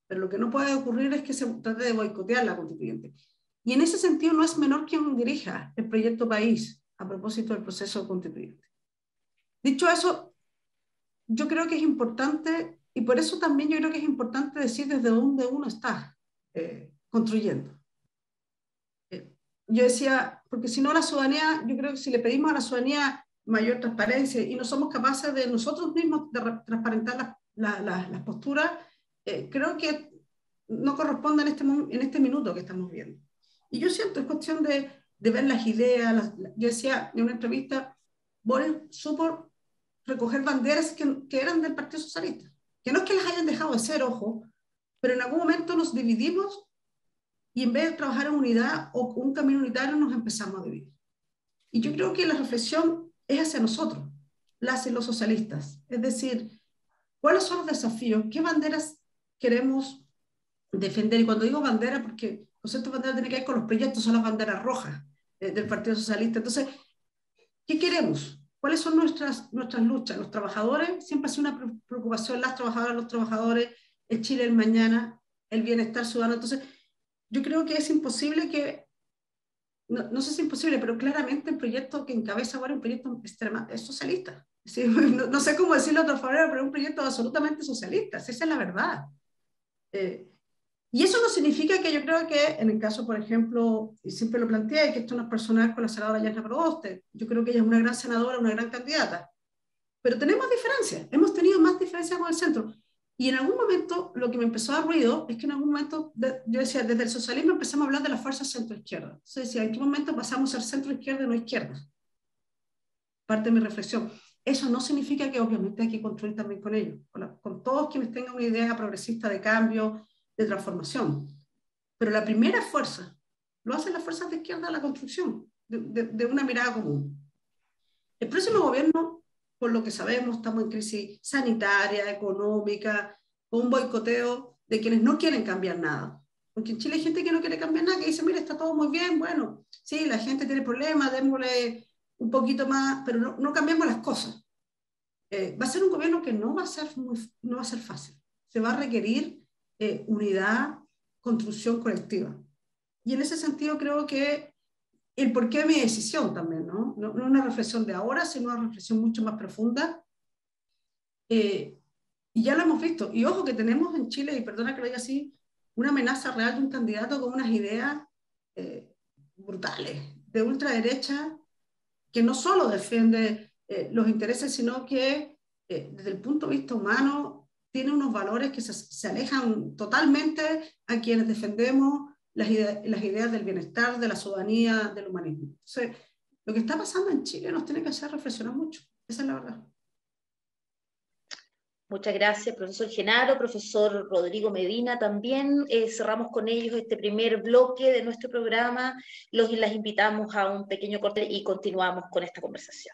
Pero lo que no puede ocurrir es que se trate de boicotear la constituyente. Y en ese sentido no es menor quien dirija el proyecto país a propósito del proceso constituyente. Dicho eso, yo creo que es importante, y por eso también yo creo que es importante decir desde dónde uno está construyendo. Yo decía, porque si no la ciudadanía, yo creo que si le pedimos a la ciudadanía mayor transparencia y no somos capaces de nosotros mismos de transparentar las posturas, creo que no corresponde en este minuto que estamos viendo. Y yo siento, es cuestión de ver las ideas. Yo decía en una entrevista, Boric supo recoger banderas que eran del Partido Socialista, que no es que las hayan dejado de hacer, ojo, pero en algún momento nos dividimos y en vez de trabajar en unidad o un camino unitario nos empezamos a dividir. Y yo creo que la reflexión es hacia nosotros, las y los socialistas. Es decir, ¿cuáles son los desafíos? ¿Qué banderas queremos defender? Y cuando digo bandera, porque pues estas banderas tienen que ver con los proyectos, son las banderas rojas del Partido Socialista. Entonces, ¿qué queremos? ¿Cuáles son nuestras luchas? Los trabajadores, siempre ha sido una preocupación, las trabajadoras, los trabajadores, el Chile, el mañana, el bienestar ciudadano. Entonces, yo creo que es imposible que, no sé si es imposible, pero claramente el proyecto que encabeza ahora es un proyecto es socialista. ¿Sí? No sé cómo decirlo de otra manera, pero es un proyecto absolutamente socialista, esa es la verdad. Y eso no significa que yo creo que, en el caso, por ejemplo, y siempre lo planteé, que esto no es personal con la senadora Yasna Provoste, yo creo que ella es una gran senadora, una gran candidata, pero tenemos diferencias, hemos tenido más diferencias con el centro. Y en algún momento, lo que me empezó a dar ruido es que en algún momento, yo decía, desde el socialismo empezamos a hablar de las fuerzas centro-izquierda. Entonces decía, ¿en qué momento pasamos a ser centro-izquierda y no izquierda? Parte de mi reflexión. Eso no significa que obviamente hay que construir también con ellos, con todos quienes tengan una idea progresista de cambio, de transformación. Pero la primera fuerza, lo hacen las fuerzas de izquierda a la construcción, de una mirada común. El próximo gobierno, por lo que sabemos, estamos en crisis sanitaria, económica, con un boicoteo de quienes no quieren cambiar nada. Porque en Chile hay gente que no quiere cambiar nada, que dice, mira, está todo muy bien, bueno, sí, la gente tiene problemas, démosle un poquito más, pero no cambiemos las cosas. Va a ser un gobierno que no va a ser fácil. Se va a requerir unidad, construcción colectiva. Y en ese sentido creo que el porqué de mi decisión también, ¿no? No una reflexión de ahora, sino una reflexión mucho más profunda. Y ya lo hemos visto. Y ojo que tenemos en Chile, y perdona que lo diga así, una amenaza real de un candidato con unas ideas brutales, de ultraderecha, que no solo defiende los intereses, sino que desde el punto de vista humano tiene unos valores que se alejan totalmente a quienes defendemos las ideas del bienestar, de la ciudadanía, del humanismo. Entonces, lo que está pasando en Chile nos tiene que hacer reflexionar mucho, esa es la verdad. Muchas gracias, profesor Genaro, profesor Rodrigo Medina también. Cerramos con ellos este primer bloque de nuestro programa. Las invitamos a un pequeño corte y continuamos con esta conversación.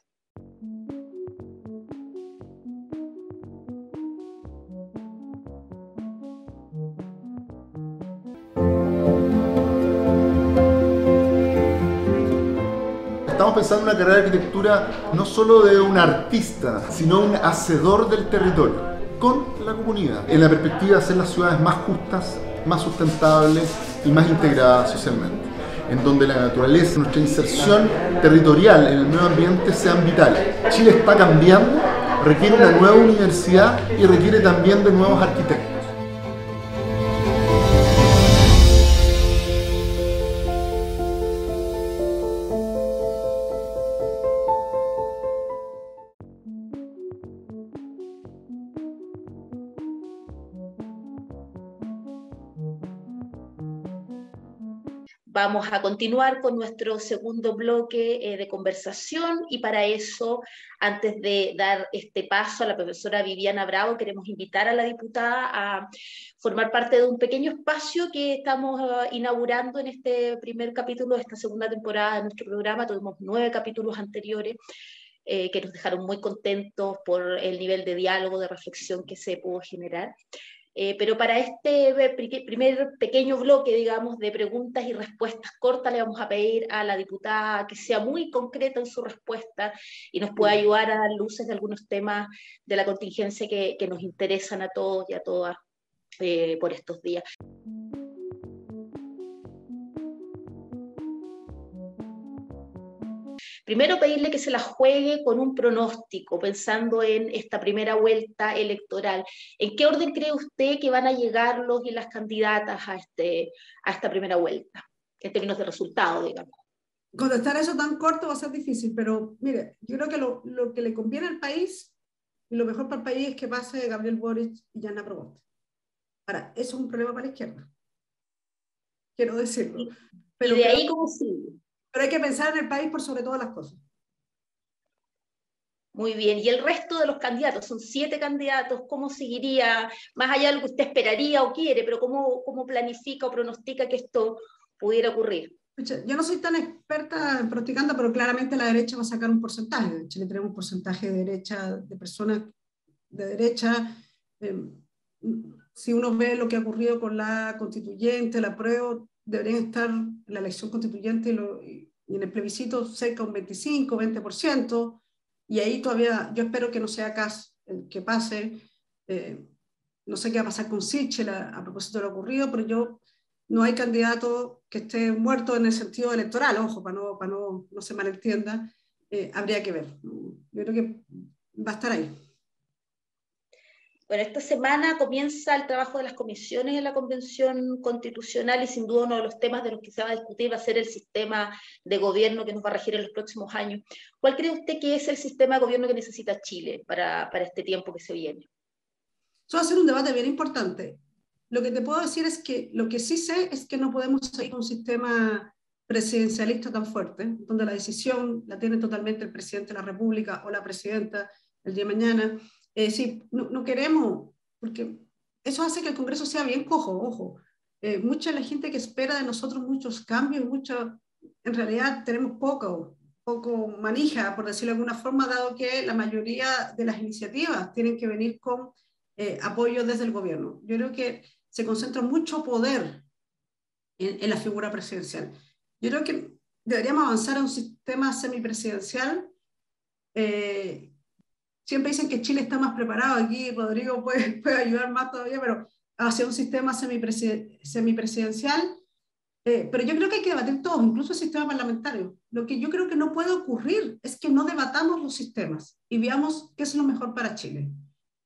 Estamos pensando en una carrera de arquitectura no solo de un artista, sino un hacedor del territorio, con la comunidad, en la perspectiva de hacer las ciudades más justas, más sustentables y más integradas socialmente, en donde la naturaleza, nuestra inserción territorial en el medio ambiente sean vitales. Chile está cambiando, requiere una nueva universidad y requiere también de nuevos arquitectos. Vamos a continuar con nuestro segundo bloque de conversación y para eso, antes de dar este paso a la profesora Viviana Bravo, queremos invitar a la diputada a formar parte de un pequeño espacio que estamos inaugurando en este primer capítulo de esta segunda temporada de nuestro programa. Tuvimos 9 capítulos anteriores que nos dejaron muy contentos por el nivel de diálogo, de reflexión que se pudo generar. Pero para este primer pequeño bloque, digamos, de preguntas y respuestas cortas, le vamos a pedir a la diputada que sea muy concreta en su respuesta y nos pueda ayudar a dar luces de algunos temas de la contingencia que nos interesan a todos y a todas por estos días. Primero, pedirle que se la juegue con un pronóstico, pensando en esta primera vuelta electoral. ¿En qué orden cree usted que van a llegar los y las candidatas a esta primera vuelta, en términos de resultado, digamos? Contestar eso tan corto va a ser difícil, pero mire, yo creo que lo que le conviene al país, y lo mejor para el país, es que pase Gabriel Boric y Yasna Provoste. Ahora, eso es un problema para la izquierda. Quiero decirlo. Pero y de ahí, ¿cómo sigue? Pero hay que pensar en el país por sobre todas las cosas. Muy bien, y el resto de los candidatos, son 7 candidatos, ¿cómo seguiría, más allá de lo que usted esperaría o quiere, pero cómo planifica o pronostica que esto pudiera ocurrir? Yo no soy tan experta en pronosticando, pero claramente la derecha va a sacar un porcentaje. En Chile tenemos un porcentaje de derecha, de personas de derecha. Si uno ve lo que ha ocurrido con la constituyente, la prueba, deberían estar en la elección constituyente y en el plebiscito cerca un 25, 20%, y ahí todavía yo espero que no sea CAS el que pase. No sé qué va a pasar con Sichel a propósito de lo ocurrido, pero no hay candidato que esté muerto en el sentido electoral, ojo, para no se malentienda, habría que ver. Yo creo que va a estar ahí. Bueno, esta semana comienza el trabajo de las comisiones en la Convención Constitucional y sin duda uno de los temas de los que se va a discutir va a ser el sistema de gobierno que nos va a regir en los próximos años. ¿Cuál cree usted que es el sistema de gobierno que necesita Chile para este tiempo que se viene? Eso va a ser un debate bien importante. Lo que te puedo decir es que lo que sí sé es que no podemos seguir un sistema presidencialista tan fuerte, donde la decisión la tiene totalmente el presidente de la República o la presidenta el día de mañana. Es decir, no queremos, porque eso hace que el Congreso sea bien cojo, ojo. Mucha la gente que espera de nosotros muchos cambios, en realidad tenemos poco manija, por decirlo de alguna forma, dado que la mayoría de las iniciativas tienen que venir con apoyo desde el gobierno. Yo creo que se concentra mucho poder en la figura presidencial. Yo creo que deberíamos avanzar a un sistema semipresidencial. Siempre dicen que Chile está más preparado, aquí Rodrigo puede ayudar más todavía, pero hacia un sistema semipresidencial. Pero yo creo que hay que debatir todos, incluso el sistema parlamentario. Lo que yo creo que no puede ocurrir es que no debatamos los sistemas y veamos qué es lo mejor para Chile.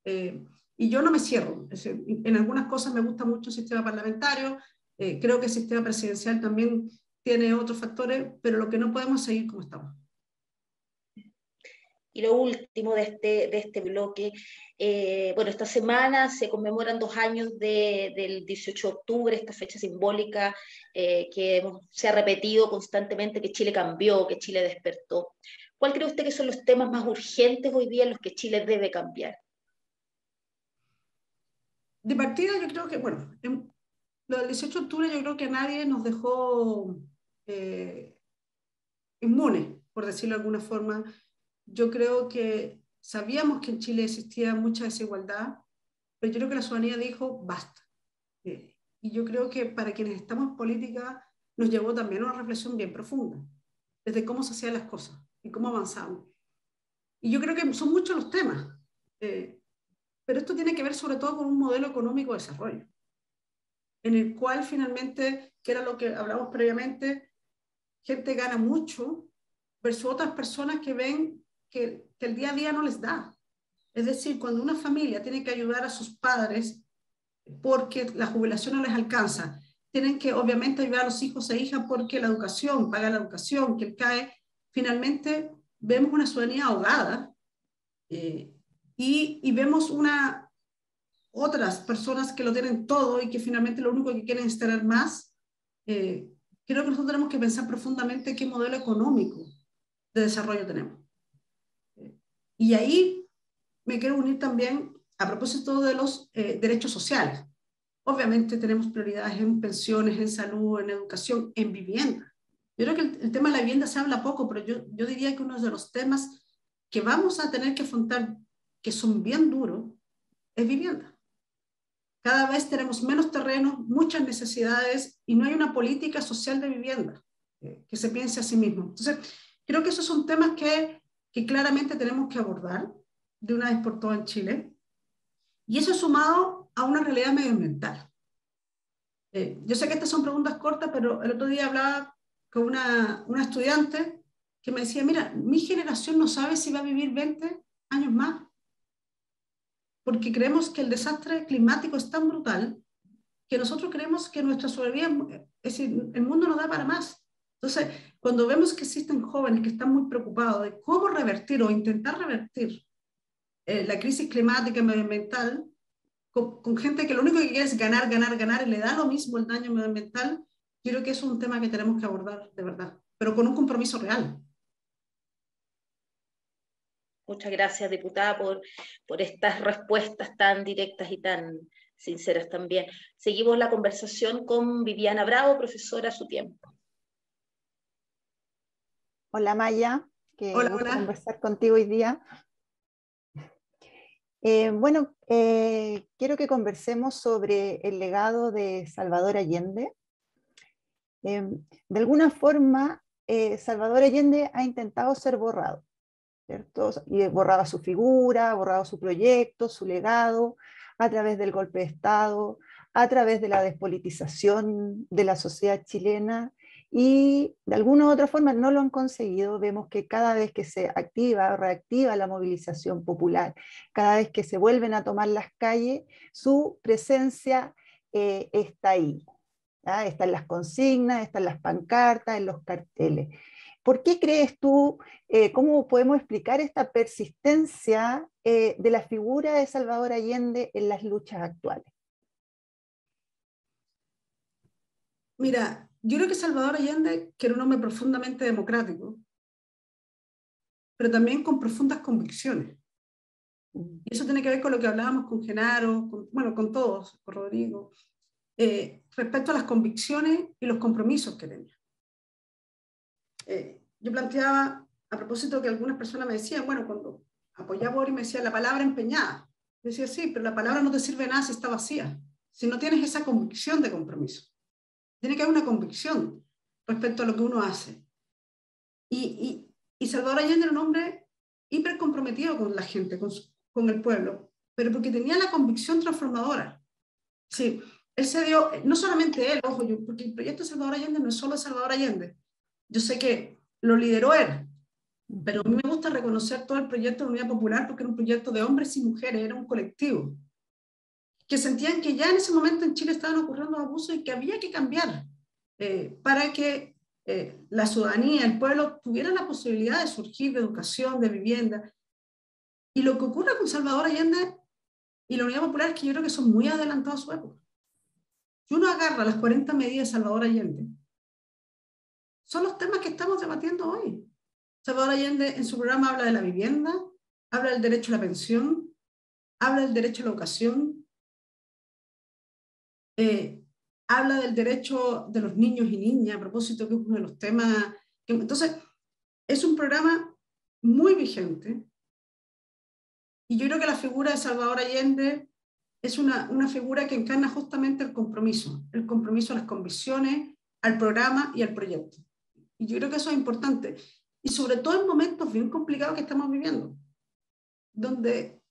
Y yo no me cierro. Es decir, en algunas cosas me gusta mucho el sistema parlamentario, creo que el sistema presidencial también tiene otros factores, pero lo que no podemos es seguir como estamos. Y lo último de este bloque, bueno, esta semana se conmemoran 2 años del 18 de octubre, esta fecha simbólica que se ha repetido constantemente, que Chile cambió, que Chile despertó. ¿Cuál cree usted que son los temas más urgentes hoy día en los que Chile debe cambiar? De partida yo creo que, bueno, lo del 18 de octubre yo creo que a nadie nos dejó inmunes, por decirlo de alguna forma. Yo creo que sabíamos que en Chile existía mucha desigualdad, pero yo creo que la ciudadanía dijo basta. Y yo creo que para quienes estamos en política nos llevó también a una reflexión bien profunda, desde cómo se hacían las cosas y cómo avanzamos. Y yo creo que son muchos los temas, pero esto tiene que ver sobre todo con un modelo económico de desarrollo, en el cual finalmente, que era lo que hablamos previamente, gente gana mucho versus otras personas que ven que el día a día no les da. Es decir, cuando una familia tiene que ayudar a sus padres porque la jubilación no les alcanza, tienen que obviamente ayudar a los hijos e hijas porque la educación, paga la educación, que el CAE, finalmente vemos una ciudadanía ahogada y vemos otras personas que lo tienen todo y que finalmente lo único que quieren es tener más. Creo que nosotros tenemos que pensar profundamente qué modelo económico de desarrollo tenemos. Y ahí me quiero unir también a propósito de los derechos sociales. Obviamente tenemos prioridades en pensiones, en salud, en educación, en vivienda. Yo creo que el tema de la vivienda se habla poco, pero yo diría que uno de los temas que vamos a tener que afrontar, que son bien duros, es vivienda. Cada vez tenemos menos terrenos, muchas necesidades, y no hay una política social de vivienda que se piense a sí mismo. Entonces, creo que esos son temas que claramente tenemos que abordar de una vez por todas en Chile, y eso sumado a una realidad medioambiental. Yo sé que estas son preguntas cortas, pero el otro día hablaba con una estudiante que me decía, mira, mi generación no sabe si va a vivir 20 años más, porque creemos que el desastre climático es tan brutal que nosotros creemos que nuestra soberanía, es decir, el mundo nos da para más. Entonces, cuando vemos que existen jóvenes que están muy preocupados de cómo revertir o intentar revertir la crisis climática y medioambiental, con gente que lo único que quiere es ganar, ganar, ganar, y le da lo mismo el daño medioambiental, yo creo que es un tema que tenemos que abordar de verdad, pero con un compromiso real. Muchas gracias, diputada, por estas respuestas tan directas y tan sinceras también. Seguimos la conversación con Viviana Bravo, profesora a su tiempo. Hola Maya, que hola, gusto conversar contigo hoy día. Bueno, quiero que conversemos sobre el legado de Salvador Allende. De alguna forma, Salvador Allende ha intentado ser borrado, ¿cierto? Y borraba su figura, borraba su proyecto, su legado, a través del golpe de Estado, a través de la despolitización de la sociedad chilena, y de alguna u otra forma no lo han conseguido. Vemos que cada vez que se activa o reactiva la movilización popular, cada vez que se vuelven a tomar las calles, su presencia está ahí, ¿ya? Están las consignas, están las pancartas, en los carteles. ¿Por qué crees tú, cómo podemos explicar esta persistencia de la figura de Salvador Allende en las luchas actuales? Mira, yo creo que Salvador Allende, que era un hombre profundamente democrático, pero también con profundas convicciones. Y eso tiene que ver con lo que hablábamos con Genaro, con todos, con Rodrigo, respecto a las convicciones y los compromisos que tenía. Yo planteaba, a propósito que algunas personas me decían, bueno, cuando apoyaba a Boric me decía la palabra empeñada. Yo decía, sí, pero la palabra no te sirve nada si está vacía, si no tienes esa convicción de compromiso. Tiene que haber una convicción respecto a lo que uno hace. Y Salvador Allende era un hombre hipercomprometido con la gente, con el pueblo, pero porque tenía la convicción transformadora. Sí, él se dio, no solamente él, ojo, porque el proyecto de Salvador Allende no es solo de Salvador Allende. Yo sé que lo lideró él, pero a mí me gusta reconocer todo el proyecto de Unidad Popular porque era un proyecto de hombres y mujeres, era un colectivo, que sentían que ya en ese momento en Chile estaban ocurriendo abusos y que había que cambiar para que la ciudadanía, el pueblo, tuviera la posibilidad de surgir, de educación, de vivienda, Y lo que ocurre con Salvador Allende y la Unidad Popular es que yo creo que son muy adelantados a su época. Si uno agarra las 40 medidas de Salvador Allende, son los temas que estamos debatiendo hoy. Salvador Allende en su programa habla de la vivienda, habla del derecho a la pensión, habla del derecho a la educación, habla del derecho de los niños y niñas, a propósito que es uno de los temas... Entonces, es un programa muy vigente y yo creo que la figura de Salvador Allende es una figura que encarna justamente el compromiso a las convicciones, al programa y al proyecto. Y yo creo que eso es importante. Y sobre todo en momentos bien complicados que estamos viviendo, donde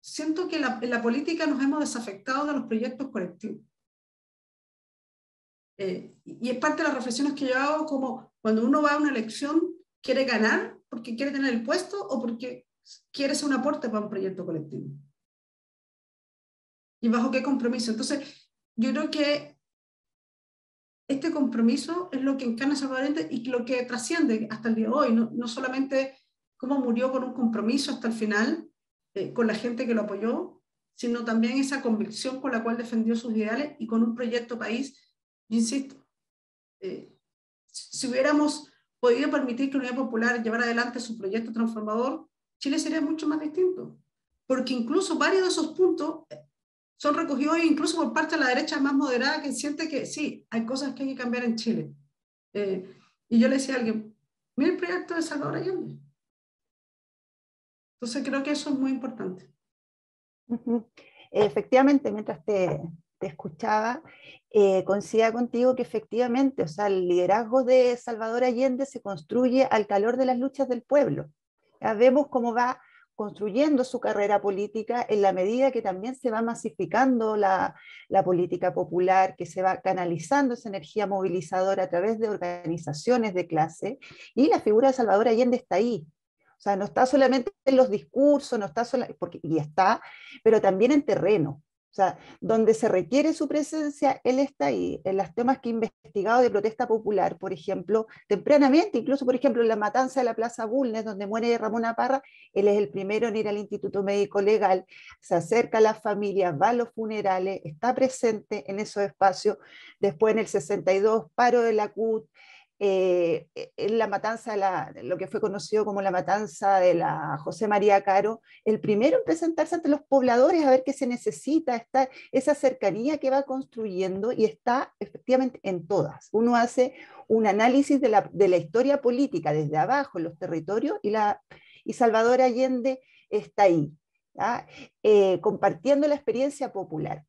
siento que en la política nos hemos desafectado de los proyectos colectivos. Y es parte de las reflexiones que yo hago, como cuando uno va a una elección, quiere ganar porque quiere tener el puesto o porque quiere ser un aporte para un proyecto colectivo. ¿Y bajo qué compromiso? Entonces, yo creo que este compromiso es lo que encarna Salvador Allende y lo que trasciende hasta el día de hoy, no solamente cómo murió con un compromiso hasta el final, con la gente que lo apoyó, sino también esa convicción con la cual defendió sus ideales y con un proyecto país. Yo insisto, si hubiéramos podido permitir que la Unidad Popular llevara adelante su proyecto transformador, Chile sería mucho más distinto, porque incluso varios de esos puntos son recogidos incluso por parte de la derecha más moderada, que siente que sí, hay cosas que hay que cambiar en Chile. Y yo le decía a alguien, mira el proyecto de Salvador Allende. Entonces creo que eso es muy importante. Efectivamente, mientras te escuchaba, coincida contigo que efectivamente, o sea, el liderazgo de Salvador Allende se construye al calor de las luchas del pueblo. Ya vemos cómo va construyendo su carrera política en la medida que también se va masificando la política popular, que se va canalizando esa energía movilizadora a través de organizaciones de clase, y la figura de Salvador Allende está ahí. O sea, no está solamente en los discursos, no está pero también en terreno. O sea, donde se requiere su presencia, él está ahí. En los temas que he investigado de protesta popular, por ejemplo, tempranamente, incluso por ejemplo en la matanza de la Plaza Bulnes, donde muere Ramón Parra, él es el primero en ir al Instituto Médico Legal, se acerca a las familias, va a los funerales, está presente en esos espacios. Después en el 62, paro de la CUT, en la matanza, lo que fue conocido como la matanza de la José María Caro, el primero en presentarse ante los pobladores a ver qué se necesita, esa cercanía que va construyendo, y está efectivamente en todas. Uno hace un análisis de la historia política desde abajo, en los territorios, y Salvador Allende está ahí, compartiendo la experiencia popular.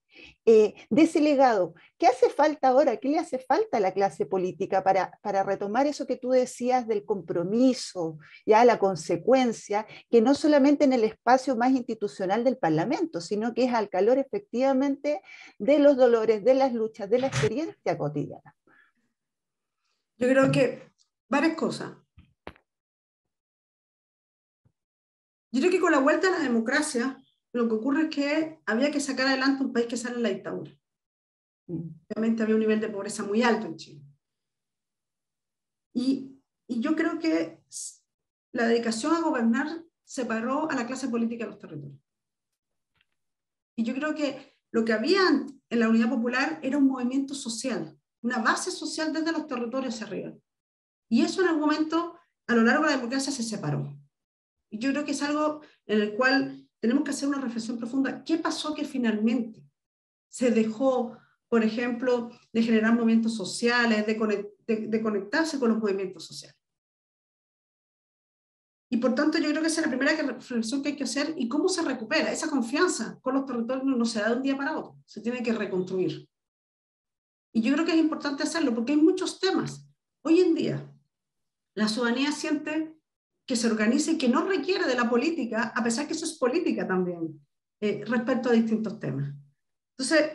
De ese legado, ¿qué hace falta ahora? ¿Qué le hace falta a la clase política para retomar eso que tú decías del compromiso, la consecuencia, que no solamente en el espacio más institucional del Parlamento, sino que es al calor efectivamente de los dolores, de las luchas, de la experiencia cotidiana? Yo creo que varias cosas. Yo creo que con la vuelta a la democracia, lo que ocurre es que había que sacar adelante un país que sale de la dictadura. Obviamente había un nivel de pobreza muy alto en Chile. Y yo creo que la dedicación a gobernar separó a la clase política de los territorios. Y yo creo que lo que había en la Unidad Popular era un movimiento social, una base social desde los territorios hacia arriba. Y eso en algún momento, a lo largo de la democracia, se separó. Y yo creo que es algo en el cual... tenemos que hacer una reflexión profunda. ¿Qué pasó que finalmente se dejó, por ejemplo, de generar movimientos sociales, de conectarse con los movimientos sociales? Y por tanto yo creo que esa es la primera reflexión que hay que hacer, y cómo se recupera esa confianza con los territorios. No se da de un día para otro, se tiene que reconstruir. Y yo creo que es importante hacerlo porque hay muchos temas. Hoy en día la ciudadanía siente que se organice y que no requiere de la política, a pesar que eso es política también, respecto a distintos temas. Entonces,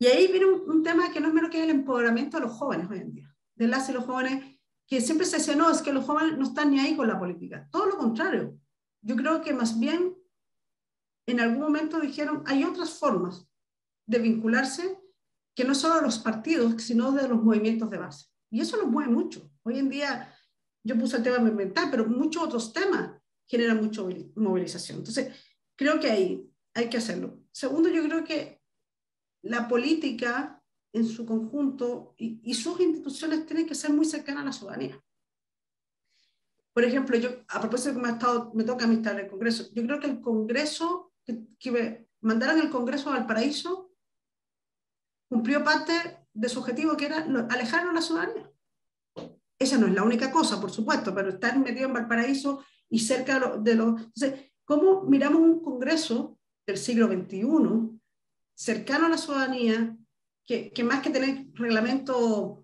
y ahí viene un tema que no es menos que el empoderamiento de los jóvenes hoy en día, de las y los jóvenes, que siempre se dice, no, es que los jóvenes no están ni ahí con la política. Todo lo contrario. Yo creo que más bien, en algún momento dijeron, hay otras formas de vincularse, que no solo de los partidos, sino de los movimientos de base. Y eso los mueve mucho. Hoy en día... yo puse el tema ambiental, pero muchos otros temas genera mucha movilización. Entonces, creo que ahí hay que hacerlo. Segundo, yo creo que la política en su conjunto y sus instituciones tienen que ser muy cercanas a la ciudadanía. Por ejemplo, yo, a propósito de que me toca a mí estar en el Congreso, yo creo que el Congreso, que mandaran el Congreso a Valparaíso, cumplió parte de su objetivo, que era alejarlo a la ciudadanía. Esa no es la única cosa, por supuesto, pero estar metido en Valparaíso y cerca de los... Entonces, ¿cómo miramos un Congreso del siglo XXI, cercano a la ciudadanía, que más que tener reglamentos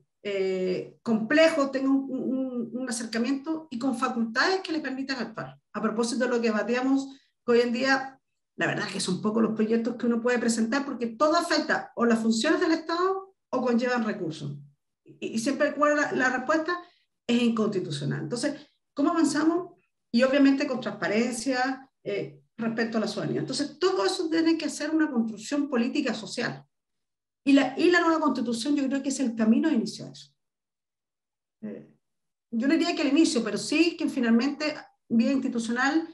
complejos, tenga un acercamiento y con facultades que le permitan actuar? A propósito de lo que debatíamos, que hoy en día, la verdad es que son pocos los proyectos que uno puede presentar, porque todo afecta o las funciones del Estado o conllevan recursos. Y siempre la respuesta es inconstitucional. Entonces, ¿cómo avanzamos? Y obviamente con transparencia respecto a la ciudadanía. Entonces, todo eso tiene que hacer una construcción política social. Y la nueva Constitución yo creo que es el camino de inicio a eso. Yo no diría que el inicio, pero sí que finalmente, vía institucional,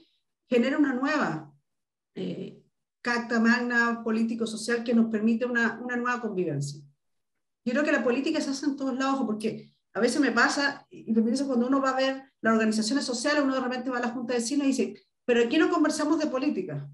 genera una nueva carta magna político-social que nos permite una nueva convivencia. Yo creo que la política se hace en todos lados, porque a veces me pasa, y me pienso cuando uno va a ver las organizaciones sociales, uno de repente va a la Junta de Vecinos y dice, pero aquí no conversamos de política.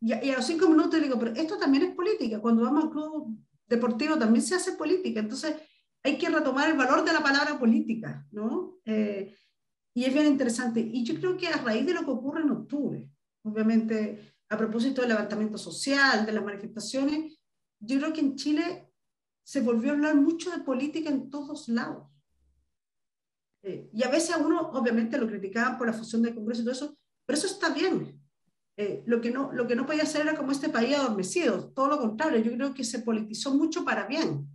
Y a los 5 minutos digo, pero esto también es política. Cuando vamos al club deportivo también se hace política. Entonces hay que retomar el valor de la palabra política, ¿no? Y es bien interesante. Y yo creo que a raíz de lo que ocurre en octubre, obviamente a propósito del levantamiento social, de las manifestaciones, yo creo que en Chile se volvió a hablar mucho de política en todos lados. Y a veces a uno, obviamente, lo criticaban por la fusión del Congreso y todo eso, pero eso está bien. Lo que no podía hacer era como este país adormecido, todo lo contrario, yo creo que se politizó mucho para bien.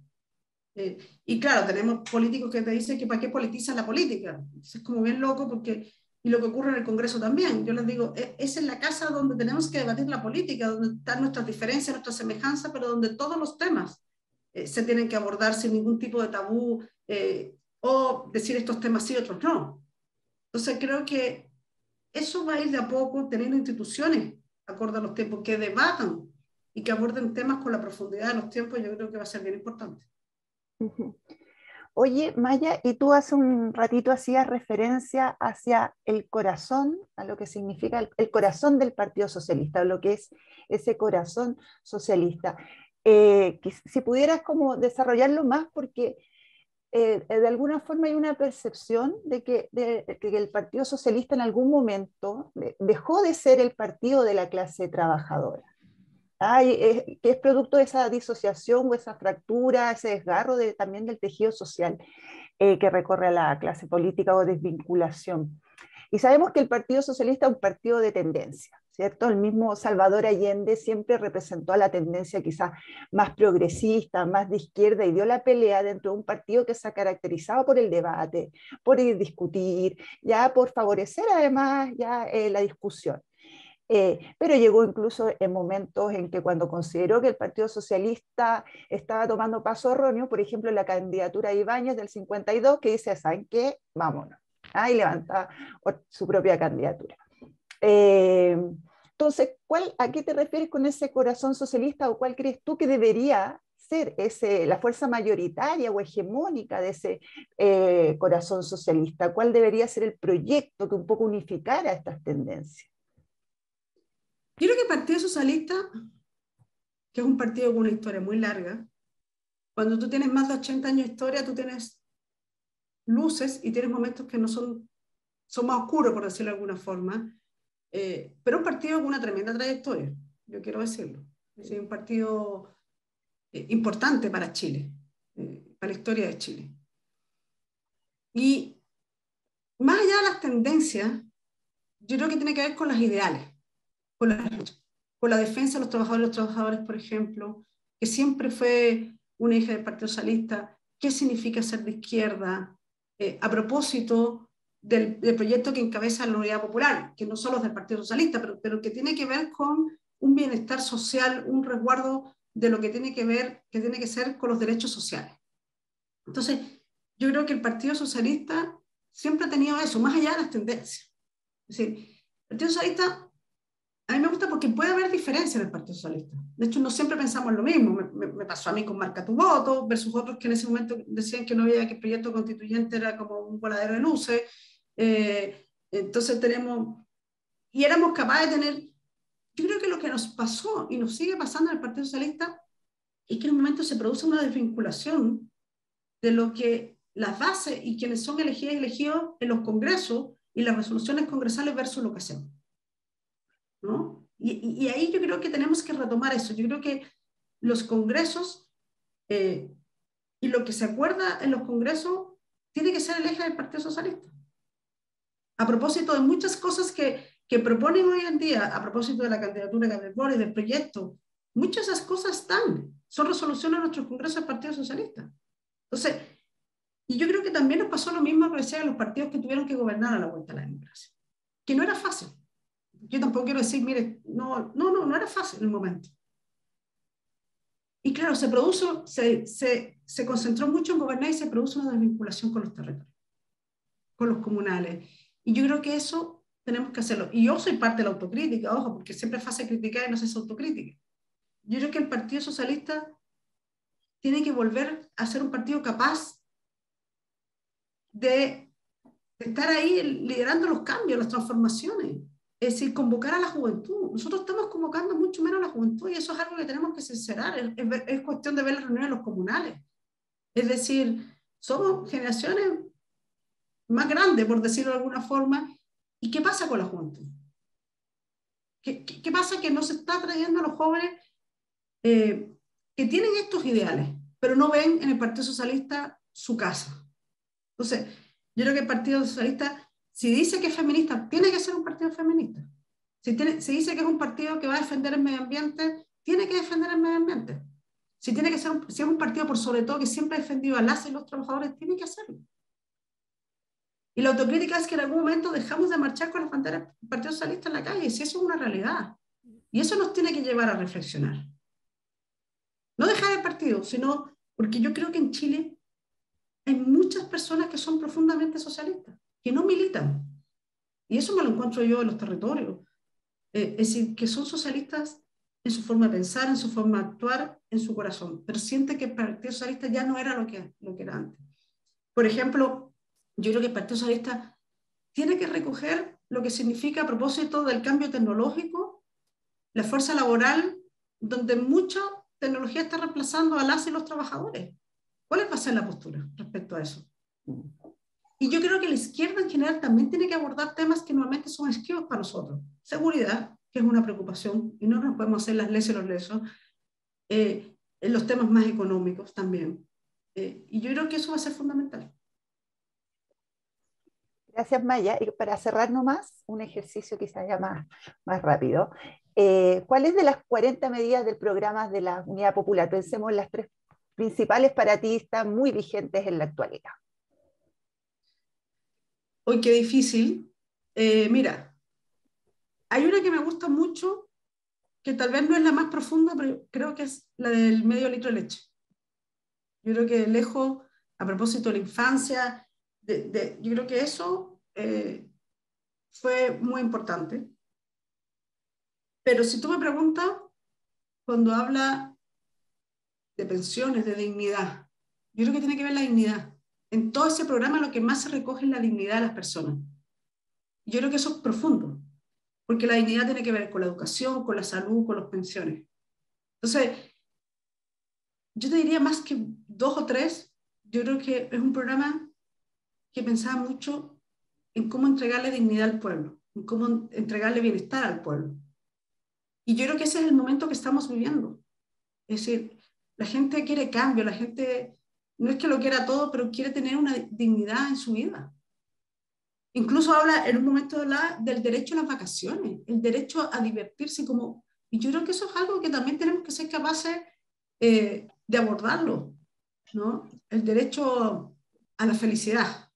Y claro, tenemos políticos que te dicen que para qué politizan la política. Es como bien loco, porque... Y lo que ocurre en el Congreso también, yo les digo, es en la casa donde tenemos que debatir la política, donde están nuestras diferencias, nuestras semejanzas, pero donde todos los temas se tienen que abordar sin ningún tipo de tabú, o decir estos temas sí, otros no. Entonces creo que eso va a ir de a poco, teniendo instituciones acorde a los tiempos, que debatan y que aborden temas con la profundidad de los tiempos. Yo creo que va a ser bien importante. Oye, Maya, y tú hace un ratito hacías referencia hacia el corazón, a lo que significa el corazón del Partido Socialista, lo que es ese corazón socialista. Si pudieras como desarrollarlo más, porque de alguna forma hay una percepción de que el Partido Socialista en algún momento dejó de ser el partido de la clase trabajadora, que es producto de esa disociación o esa fractura, ese desgarro también del tejido social que recorre a la clase política o desvinculación. Y sabemos que el Partido Socialista es un partido de tendencia, ¿cierto? El mismo Salvador Allende siempre representó a la tendencia quizás más progresista, más de izquierda, y dio la pelea dentro de un partido que se ha caracterizado por el debate, por ir a discutir, ya por favorecer además ya la discusión. Pero llegó incluso en momentos en que, cuando consideró que el Partido Socialista estaba tomando paso erróneo, por ejemplo, la candidatura de Ibáñez del 52, que dice, ¿saben qué? Vámonos. Y levanta su propia candidatura. Entonces, ¿a qué te refieres con ese corazón socialista, o cuál crees tú que debería ser la fuerza mayoritaria o hegemónica de ese corazón socialista? ¿Cuál debería ser el proyecto que un poco unificara estas tendencias? Yo creo que el Partido Socialista, que es un partido con una historia muy larga, cuando tú tienes más de 80 años de historia, tú tienes luces y tienes momentos que no son más oscuros, por decirlo de alguna forma, pero un partido con una tremenda trayectoria, yo quiero decirlo. Es un partido importante para Chile, para la historia de Chile. Y más allá de las tendencias, yo creo que tiene que ver con los ideales, con la defensa de los trabajadores por ejemplo, que siempre fue una hija del Partido Socialista. ¿Qué significa ser de izquierda? A propósito del proyecto que encabeza la Unidad Popular, que no solo es del Partido Socialista, pero que tiene que ver con un bienestar social, un resguardo de lo que tiene que ver, que tiene que ser con los derechos sociales. Entonces, yo creo que el Partido Socialista siempre ha tenido eso, más allá de las tendencias. Es decir, El Partido Socialista, a mí me gusta porque puede haber diferencias en el Partido Socialista. De hecho, no siempre pensamos lo mismo. Me pasó a mí con Marca tu Voto, versus otros que en ese momento decían que no había, que el proyecto constituyente era como un voladero de luces. Entonces tenemos... Y éramos capaces de tener... Yo creo que lo que nos pasó y nos sigue pasando en el Partido Socialista es que en un momento se produce una desvinculación de lo que las bases y quienes son elegidas y elegidos en los congresos y las resoluciones congresales versus lo que hacemos, ¿no? Y ahí yo creo que tenemos que retomar eso. Yo creo que los congresos y lo que se acuerda en los congresos tiene que ser el eje del Partido Socialista. A propósito de muchas cosas que proponen hoy en día, a propósito de la candidatura de Gabriel Boric, del proyecto, muchas de esas cosas están, son resoluciones de nuestros congresos del Partido Socialista. Entonces, y yo creo que también nos pasó lo mismo que decía a los partidos que tuvieron que gobernar a la vuelta a la democracia, que no era fácil. Yo tampoco quiero decir, mire, no era fácil en el momento. Y claro, se produjo, se concentró mucho en gobernar y se produjo una desvinculación con los territorios, con los comunales. Y yo creo que eso tenemos que hacerlo. Y yo soy parte de la autocrítica, ojo, porque siempre es fácil criticar y no hacerse autocrítica. Yo creo que el Partido Socialista tiene que volver a ser un partido capaz de estar ahí liderando los cambios, las transformaciones. Es decir, convocar a la juventud. Nosotros estamos convocando mucho menos a la juventud y eso es algo que tenemos que sincerar. Es cuestión de ver las reuniones de los comunales. Es decir, somos generaciones más grandes, por decirlo de alguna forma. ¿Y qué pasa con la juventud? ¿Qué pasa que no se está trayendo a los jóvenes que tienen estos ideales, pero no ven en el Partido Socialista su casa? Entonces, yo creo que el Partido Socialista, si dice que es feminista, tiene que ser un partido feminista. Si dice que es un partido que va a defender el medio ambiente, tiene que defender el medio ambiente. Si es un partido, por sobre todo, que siempre ha defendido a las y los trabajadores, tiene que hacerlo. Y la autocrítica es que en algún momento dejamos de marchar con las banderas del Partido Socialista en la calle, si eso es una realidad. Y eso nos tiene que llevar a reflexionar. No dejar el partido, sino porque yo creo que en Chile hay muchas personas que son profundamente socialistas, que no militan. Y eso me lo encuentro yo en los territorios. Es decir, que son socialistas en su forma de pensar, en su forma de actuar, en su corazón, pero siente que el Partido Socialista ya no era lo que era antes. Por ejemplo, yo creo que el Partido Socialista tiene que recoger lo que significa, a propósito del cambio tecnológico, la fuerza laboral, donde mucha tecnología está reemplazando a las y los trabajadores. ¿Cuál va a ser la postura respecto a eso? Y yo creo que la izquierda en general también tiene que abordar temas que normalmente son esquivos para nosotros. Seguridad, que es una preocupación, y no nos podemos hacer las lesos y los lesos. Los temas más económicos también. Y yo creo que eso va a ser fundamental. Gracias, Maya. Y para cerrar nomás, un ejercicio quizás ya más rápido. ¿Cuáles de las 40 medidas del programa de la Unidad Popular? Pensemos en las tres principales para ti, están muy vigentes en la actualidad. Uy, qué difícil. Mira, hay una que me gusta mucho, que tal vez no es la más profunda, pero creo que es la del medio litro de leche. Yo creo que lejos, a propósito de la infancia... yo creo que eso fue muy importante. Pero si tú me preguntas, cuando habla de pensiones, de dignidad, yo creo que tiene que ver la dignidad. En todo ese programa lo que más se recoge es la dignidad de las personas. Yo creo que eso es profundo, porque la dignidad tiene que ver con la educación, con la salud, con las pensiones. Entonces, yo te diría más que 2 o 3, yo creo que es un programa que pensaba mucho en cómo entregarle dignidad al pueblo, en cómo entregarle bienestar al pueblo. Y yo creo que ese es el momento que estamos viviendo. Es decir, la gente quiere cambio, la gente no es que lo quiera todo, pero quiere tener una dignidad en su vida. Incluso habla en un momento del derecho a las vacaciones, el derecho a divertirse. Y yo creo que eso es algo que también tenemos que ser capaces de abordarlo, ¿no? El derecho a la felicidad.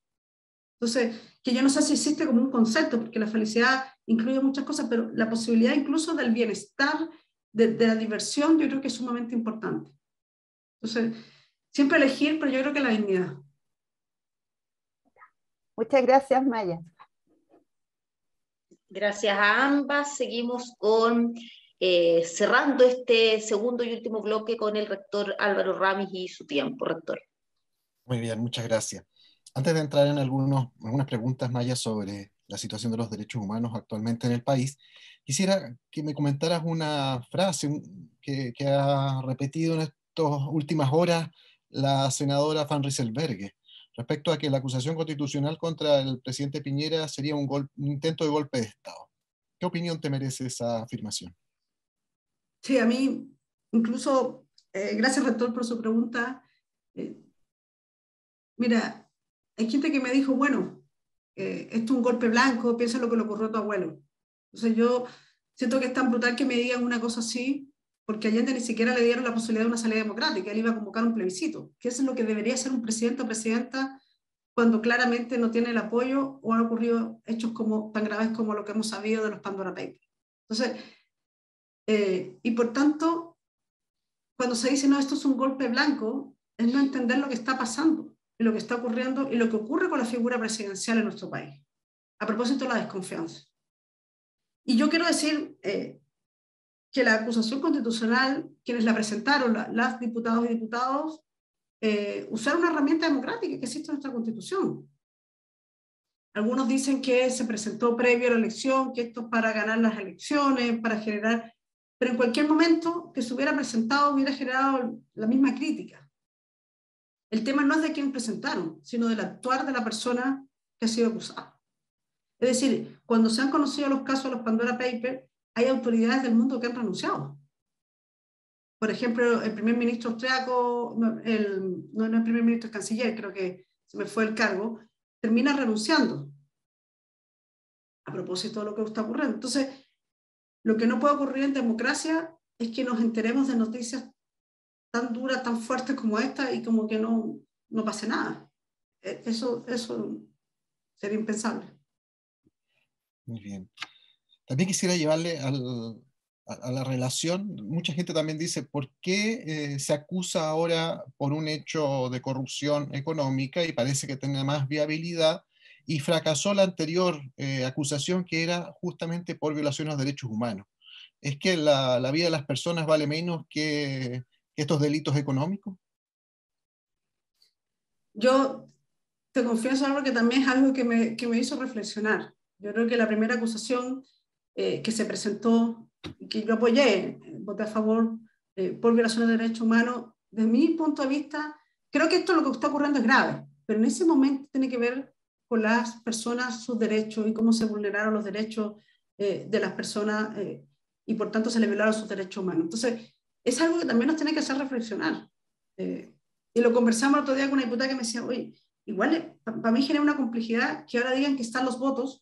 Entonces, que yo no sé si existe como un concepto, porque la felicidad incluye muchas cosas, pero la posibilidad incluso del bienestar, de la diversión, yo creo que es sumamente importante. Entonces, siempre elegir, pero yo creo que la dignidad. Muchas gracias, Maya. Gracias a ambas. Seguimos con cerrando este segundo y último bloque con el rector Álvaro Ramis y su tiempo. Rector. Muy bien, muchas gracias. Antes de entrar en algunas preguntas, Maya, sobre la situación de los derechos humanos actualmente en el país, quisiera que me comentaras una frase que ha repetido en estas últimas horas la senadora Van Rieselberghe, respecto a que la acusación constitucional contra el presidente Piñera sería un intento de golpe de Estado. ¿Qué opinión te merece esa afirmación? Sí, a mí, incluso, gracias, rector, por su pregunta. Mira, hay gente que me dijo, bueno, esto es un golpe blanco, piensa lo que le ocurrió a tu abuelo. Entonces yo siento que es tan brutal que me digan una cosa así, porque a Allende ni siquiera le dieron la posibilidad de una salida democrática, él iba a convocar un plebiscito, que eso es lo que debería hacer un presidente o presidenta cuando claramente no tiene el apoyo o han ocurrido hechos como, tan graves como lo que hemos sabido de los Pandora Papers. Entonces, y por tanto, cuando se dice, no, esto es un golpe blanco, es no entender lo que está pasando, y lo que está ocurriendo, y lo que ocurre con la figura presidencial en nuestro país. A propósito de la desconfianza. Y yo quiero decir... que la acusación constitucional, quienes la presentaron, las diputadas y diputados, usaron una herramienta democrática que existe en nuestra Constitución. Algunos dicen que se presentó previo a la elección, que esto es para ganar las elecciones, para generar... Pero en cualquier momento que se hubiera presentado hubiera generado la misma crítica. El tema no es de quién presentaron, sino del actuar de la persona que ha sido acusada. Es decir, cuando se han conocido los casos de los Pandora Papers, hay autoridades del mundo que han renunciado. Por ejemplo, el primer ministro austriaco, no el primer ministro, el canciller, creo que se me fue el cargo, termina renunciando. A propósito de lo que está ocurriendo. Entonces, lo que no puede ocurrir en democracia es que nos enteremos de noticias tan duras, tan fuertes como esta y como que no pase nada. Eso sería impensable. Muy bien. También quisiera llevarle a la relación, mucha gente también dice, ¿por qué se acusa ahora por un hecho de corrupción económica y parece que tiene más viabilidad y fracasó la anterior acusación que era justamente por violación a los derechos humanos? ¿Es que la vida de las personas vale menos que estos delitos económicos? Yo te confieso algo que también es algo que me hizo reflexionar. Yo creo que la primera acusación... que se presentó, que yo apoyé, voté a favor por violación de derechos humanos, desde mi punto de vista, creo que esto lo que está ocurriendo es grave, pero en ese momento tiene que ver con las personas, sus derechos y cómo se vulneraron los derechos de las personas y por tanto se les violaron sus derechos humanos. Entonces, es algo que también nos tiene que hacer reflexionar. Y lo conversamos el otro día con una diputada que me decía, oye, igual para mí genera una complejidad que ahora digan que están los votos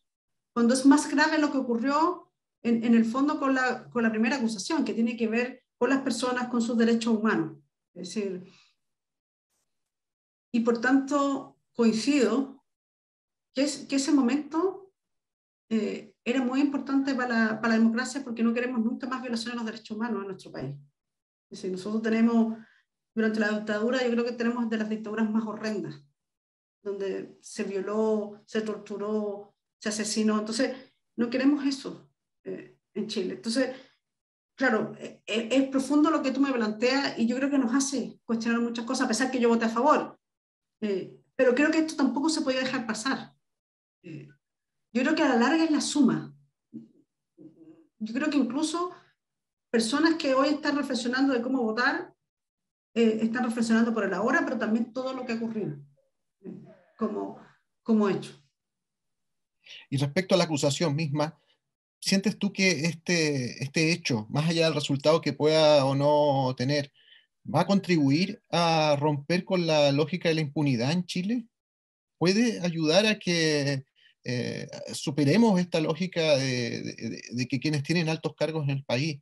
cuando es más grave lo que ocurrió en el fondo con la primera acusación, que tiene que ver con las personas, con sus derechos humanos. Es decir, y por tanto coincido que ese momento era muy importante para la democracia porque no queremos nunca más violaciones a los derechos humanos en nuestro país. Es decir, nosotros tenemos, durante la dictadura, yo creo que tenemos de las dictaduras más horrendas, donde se violó, se torturó, se asesinó. Entonces, no queremos eso en Chile. Entonces, claro, es profundo lo que tú me planteas y yo creo que nos hace cuestionar muchas cosas, a pesar que yo voté a favor. Pero creo que esto tampoco se podía dejar pasar. Yo creo que a la larga es la suma. Yo creo que incluso personas que hoy están reflexionando de cómo votar, están reflexionando por el ahora, pero también todo lo que ha ocurrido como hecho. Y respecto a la acusación misma, ¿sientes tú que este hecho, más allá del resultado que pueda o no tener, va a contribuir a romper con la lógica de la impunidad en Chile? ¿Puede ayudar a que superemos esta lógica de que quienes tienen altos cargos en el país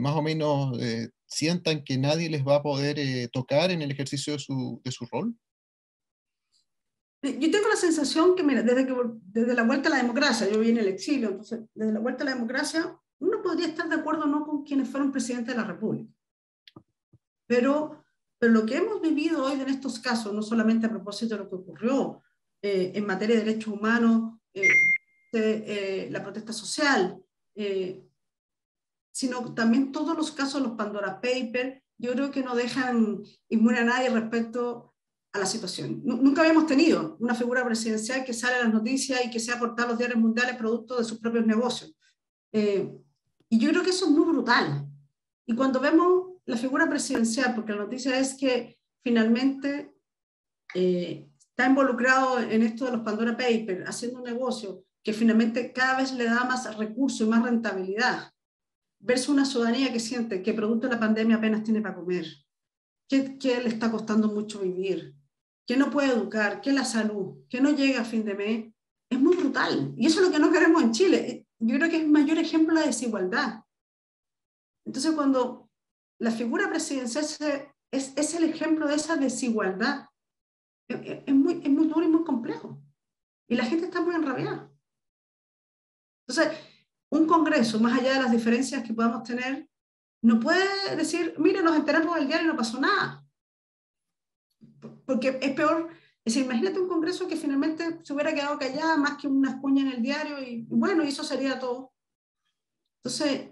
más o menos sientan que nadie les va a poder tocar en el ejercicio de su rol? Yo tengo la sensación que, mira, desde la vuelta a la democracia, yo viví en el exilio, entonces, desde la vuelta a la democracia, uno podría estar de acuerdo o no con quienes fueron presidentes de la República. Pero lo que hemos vivido hoy en estos casos, no solamente a propósito de lo que ocurrió en materia de derechos humanos, la protesta social, sino también todos los casos, los Pandora Papers, yo creo que no dejan inmune a nadie respecto a la situación. Nunca habíamos tenido una figura presidencial que sale a las noticias y que sea portada a los diarios mundiales producto de sus propios negocios. Y yo creo que eso es muy brutal. Y cuando vemos la figura presidencial, porque la noticia es que finalmente está involucrado en esto de los Pandora Papers, haciendo un negocio que finalmente cada vez le da más recursos y más rentabilidad, versus una ciudadanía que siente que producto de la pandemia apenas tiene para comer, que le está costando mucho vivir, que no puede educar, que la salud, que no llega a fin de mes, es muy brutal. Y eso es lo que no queremos en Chile. Yo creo que es el mayor ejemplo de desigualdad. Entonces, cuando la figura presidencial es el ejemplo de esa desigualdad, es muy duro y muy complejo. Y la gente está muy enrabiada. Entonces, un Congreso, más allá de las diferencias que podamos tener, no puede decir, mira, nos enteramos del diario y no pasó nada. Porque es peor, es decir, imagínate un Congreso que finalmente se hubiera quedado callada más que una cuña en el diario y bueno, eso sería todo. Entonces,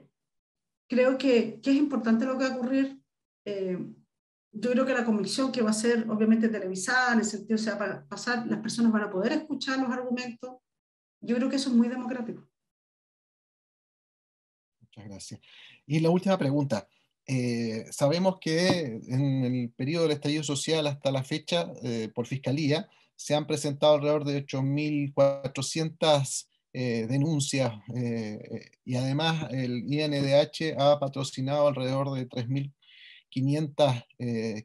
creo que es importante lo que va a ocurrir. Yo creo que la comisión que va a ser obviamente televisada, en el sentido que se va a pasar, las personas van a poder escuchar los argumentos. Yo creo que eso es muy democrático. Muchas gracias. Y la última pregunta. Sabemos que en el periodo del estallido social hasta la fecha, por Fiscalía, se han presentado alrededor de 8.400 denuncias y además el INDH ha patrocinado alrededor de 3.500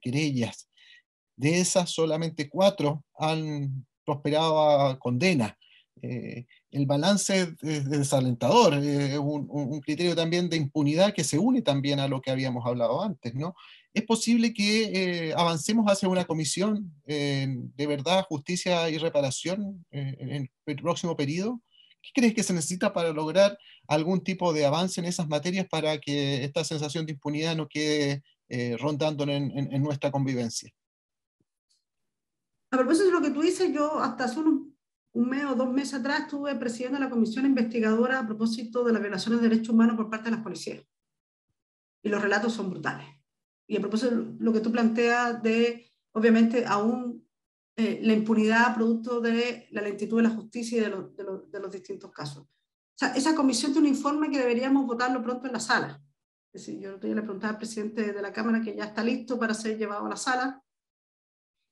querellas. De esas, solamente 4 han prosperado a condena. El balance es desalentador, un criterio también de impunidad que se une también a lo que habíamos hablado antes, ¿no? ¿Es posible que avancemos hacia una comisión de verdad, justicia y reparación en el próximo periodo? ¿Qué crees que se necesita para lograr algún tipo de avance en esas materias para que esta sensación de impunidad no quede rondando en nuestra convivencia? A propósito de lo que tú dices, yo hasta hace un mes o 2 meses atrás estuve presidiendo la comisión investigadora a propósito de las violaciones de derechos humanos por parte de las policías. Y los relatos son brutales. Y a propósito de lo que tú planteas de, obviamente, aún la impunidad producto de la lentitud de la justicia y de los distintos casos. O sea, esa comisión tiene un informe que deberíamos votarlo pronto en la sala. Es decir, yo le preguntaba al presidente de la Cámara que ya está listo para ser llevado a la sala.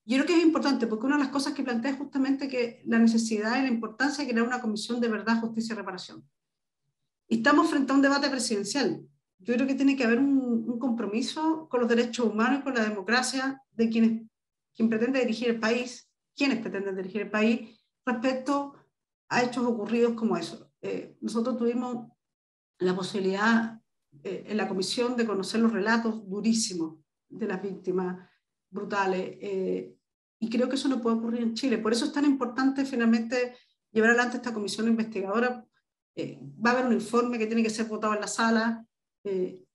Yo creo que es importante, porque una de las cosas que plantea es justamente que la necesidad y la importancia de crear una comisión de verdad, justicia y reparación. Y estamos frente a un debate presidencial. Yo creo que tiene que haber un compromiso con los derechos humanos y con la democracia de quien pretende dirigir el país, quienes pretenden dirigir el país, respecto a hechos ocurridos como eso. Nosotros tuvimos la posibilidad en la comisión de conocer los relatos durísimos de las víctimas, brutales, y creo que eso no puede ocurrir en Chile. Por eso es tan importante finalmente llevar adelante esta comisión investigadora. Va a haber un informe que tiene que ser votado en la sala,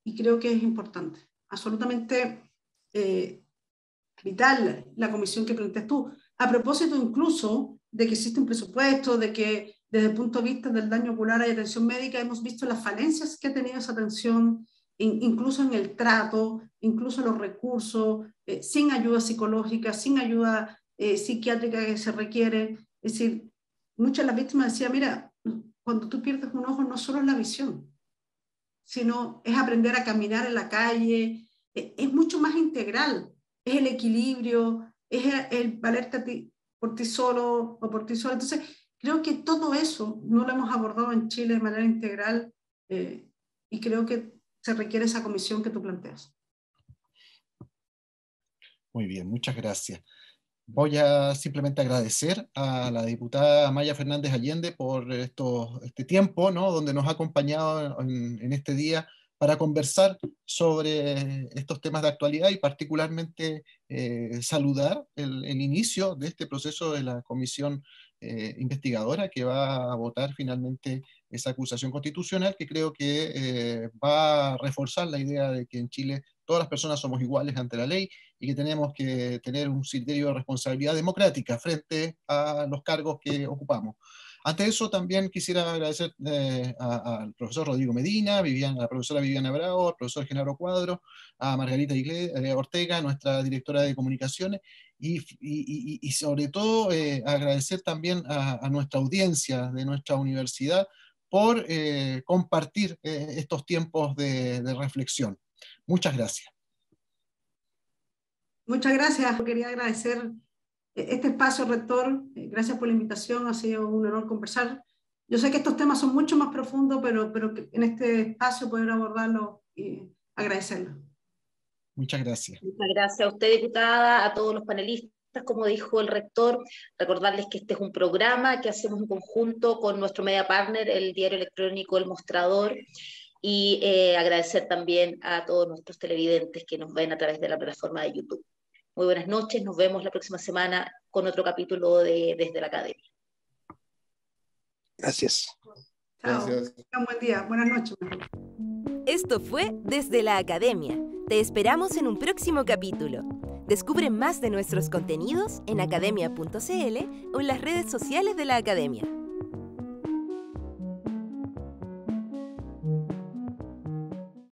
y creo que es importante, absolutamente vital la comisión que planteas tú, a propósito incluso de que existe un presupuesto, de que desde el punto de vista del daño ocular y atención médica hemos visto las falencias que ha tenido esa atención, incluso en el trato, incluso los recursos, sin ayuda psicológica, sin ayuda psiquiátrica que se requiere. Es decir, muchas de las víctimas decían, mira, cuando tú pierdes un ojo no solo es la visión, sino es aprender a caminar en la calle, es mucho más integral, es el equilibrio, es el valerte a ti, por ti solo o por ti sola. Entonces, creo que todo eso no lo hemos abordado en Chile de manera integral, y creo que se requiere esa comisión que tú planteas. Muy bien, muchas gracias. Voy a simplemente agradecer a la diputada Maya Fernández Allende por este tiempo, ¿no?, donde nos ha acompañado en este día para conversar sobre estos temas de actualidad y particularmente saludar el inicio de este proceso de la comisión investigadora que va a votar finalmente esa acusación constitucional, que creo que va a reforzar la idea de que en Chile todas las personas somos iguales ante la ley y que tenemos que tener un criterio de responsabilidad democrática frente a los cargos que ocupamos. Ante eso también quisiera agradecer al profesor Rodrigo Medina, a la profesora Viviana Bravo, al profesor Genaro Cuadros, a Margarita Ortega, nuestra directora de comunicaciones, y sobre todo agradecer también a nuestra audiencia de nuestra universidad por compartir estos tiempos de reflexión. Muchas gracias. Muchas gracias. Quería agradecer este espacio, rector. Gracias por la invitación. Ha sido un honor conversar. Yo sé que estos temas son mucho más profundos, pero en este espacio poder abordarlo y agradecerlo. Muchas gracias. Muchas gracias a usted, diputada, a todos los panelistas. Como dijo el rector, recordarles que este es un programa que hacemos en conjunto con nuestro media partner, el diario electrónico El Mostrador, y agradecer también a todos nuestros televidentes que nos ven a través de la plataforma de YouTube. Muy buenas noches, nos vemos la próxima semana con otro capítulo de Desde la Academia. Gracias. Chao. Gracias. Un buen día, buenas noches. Esto fue Desde la Academia. Te esperamos en un próximo capítulo. Descubre más de nuestros contenidos en academia.cl o en las redes sociales de la Academia.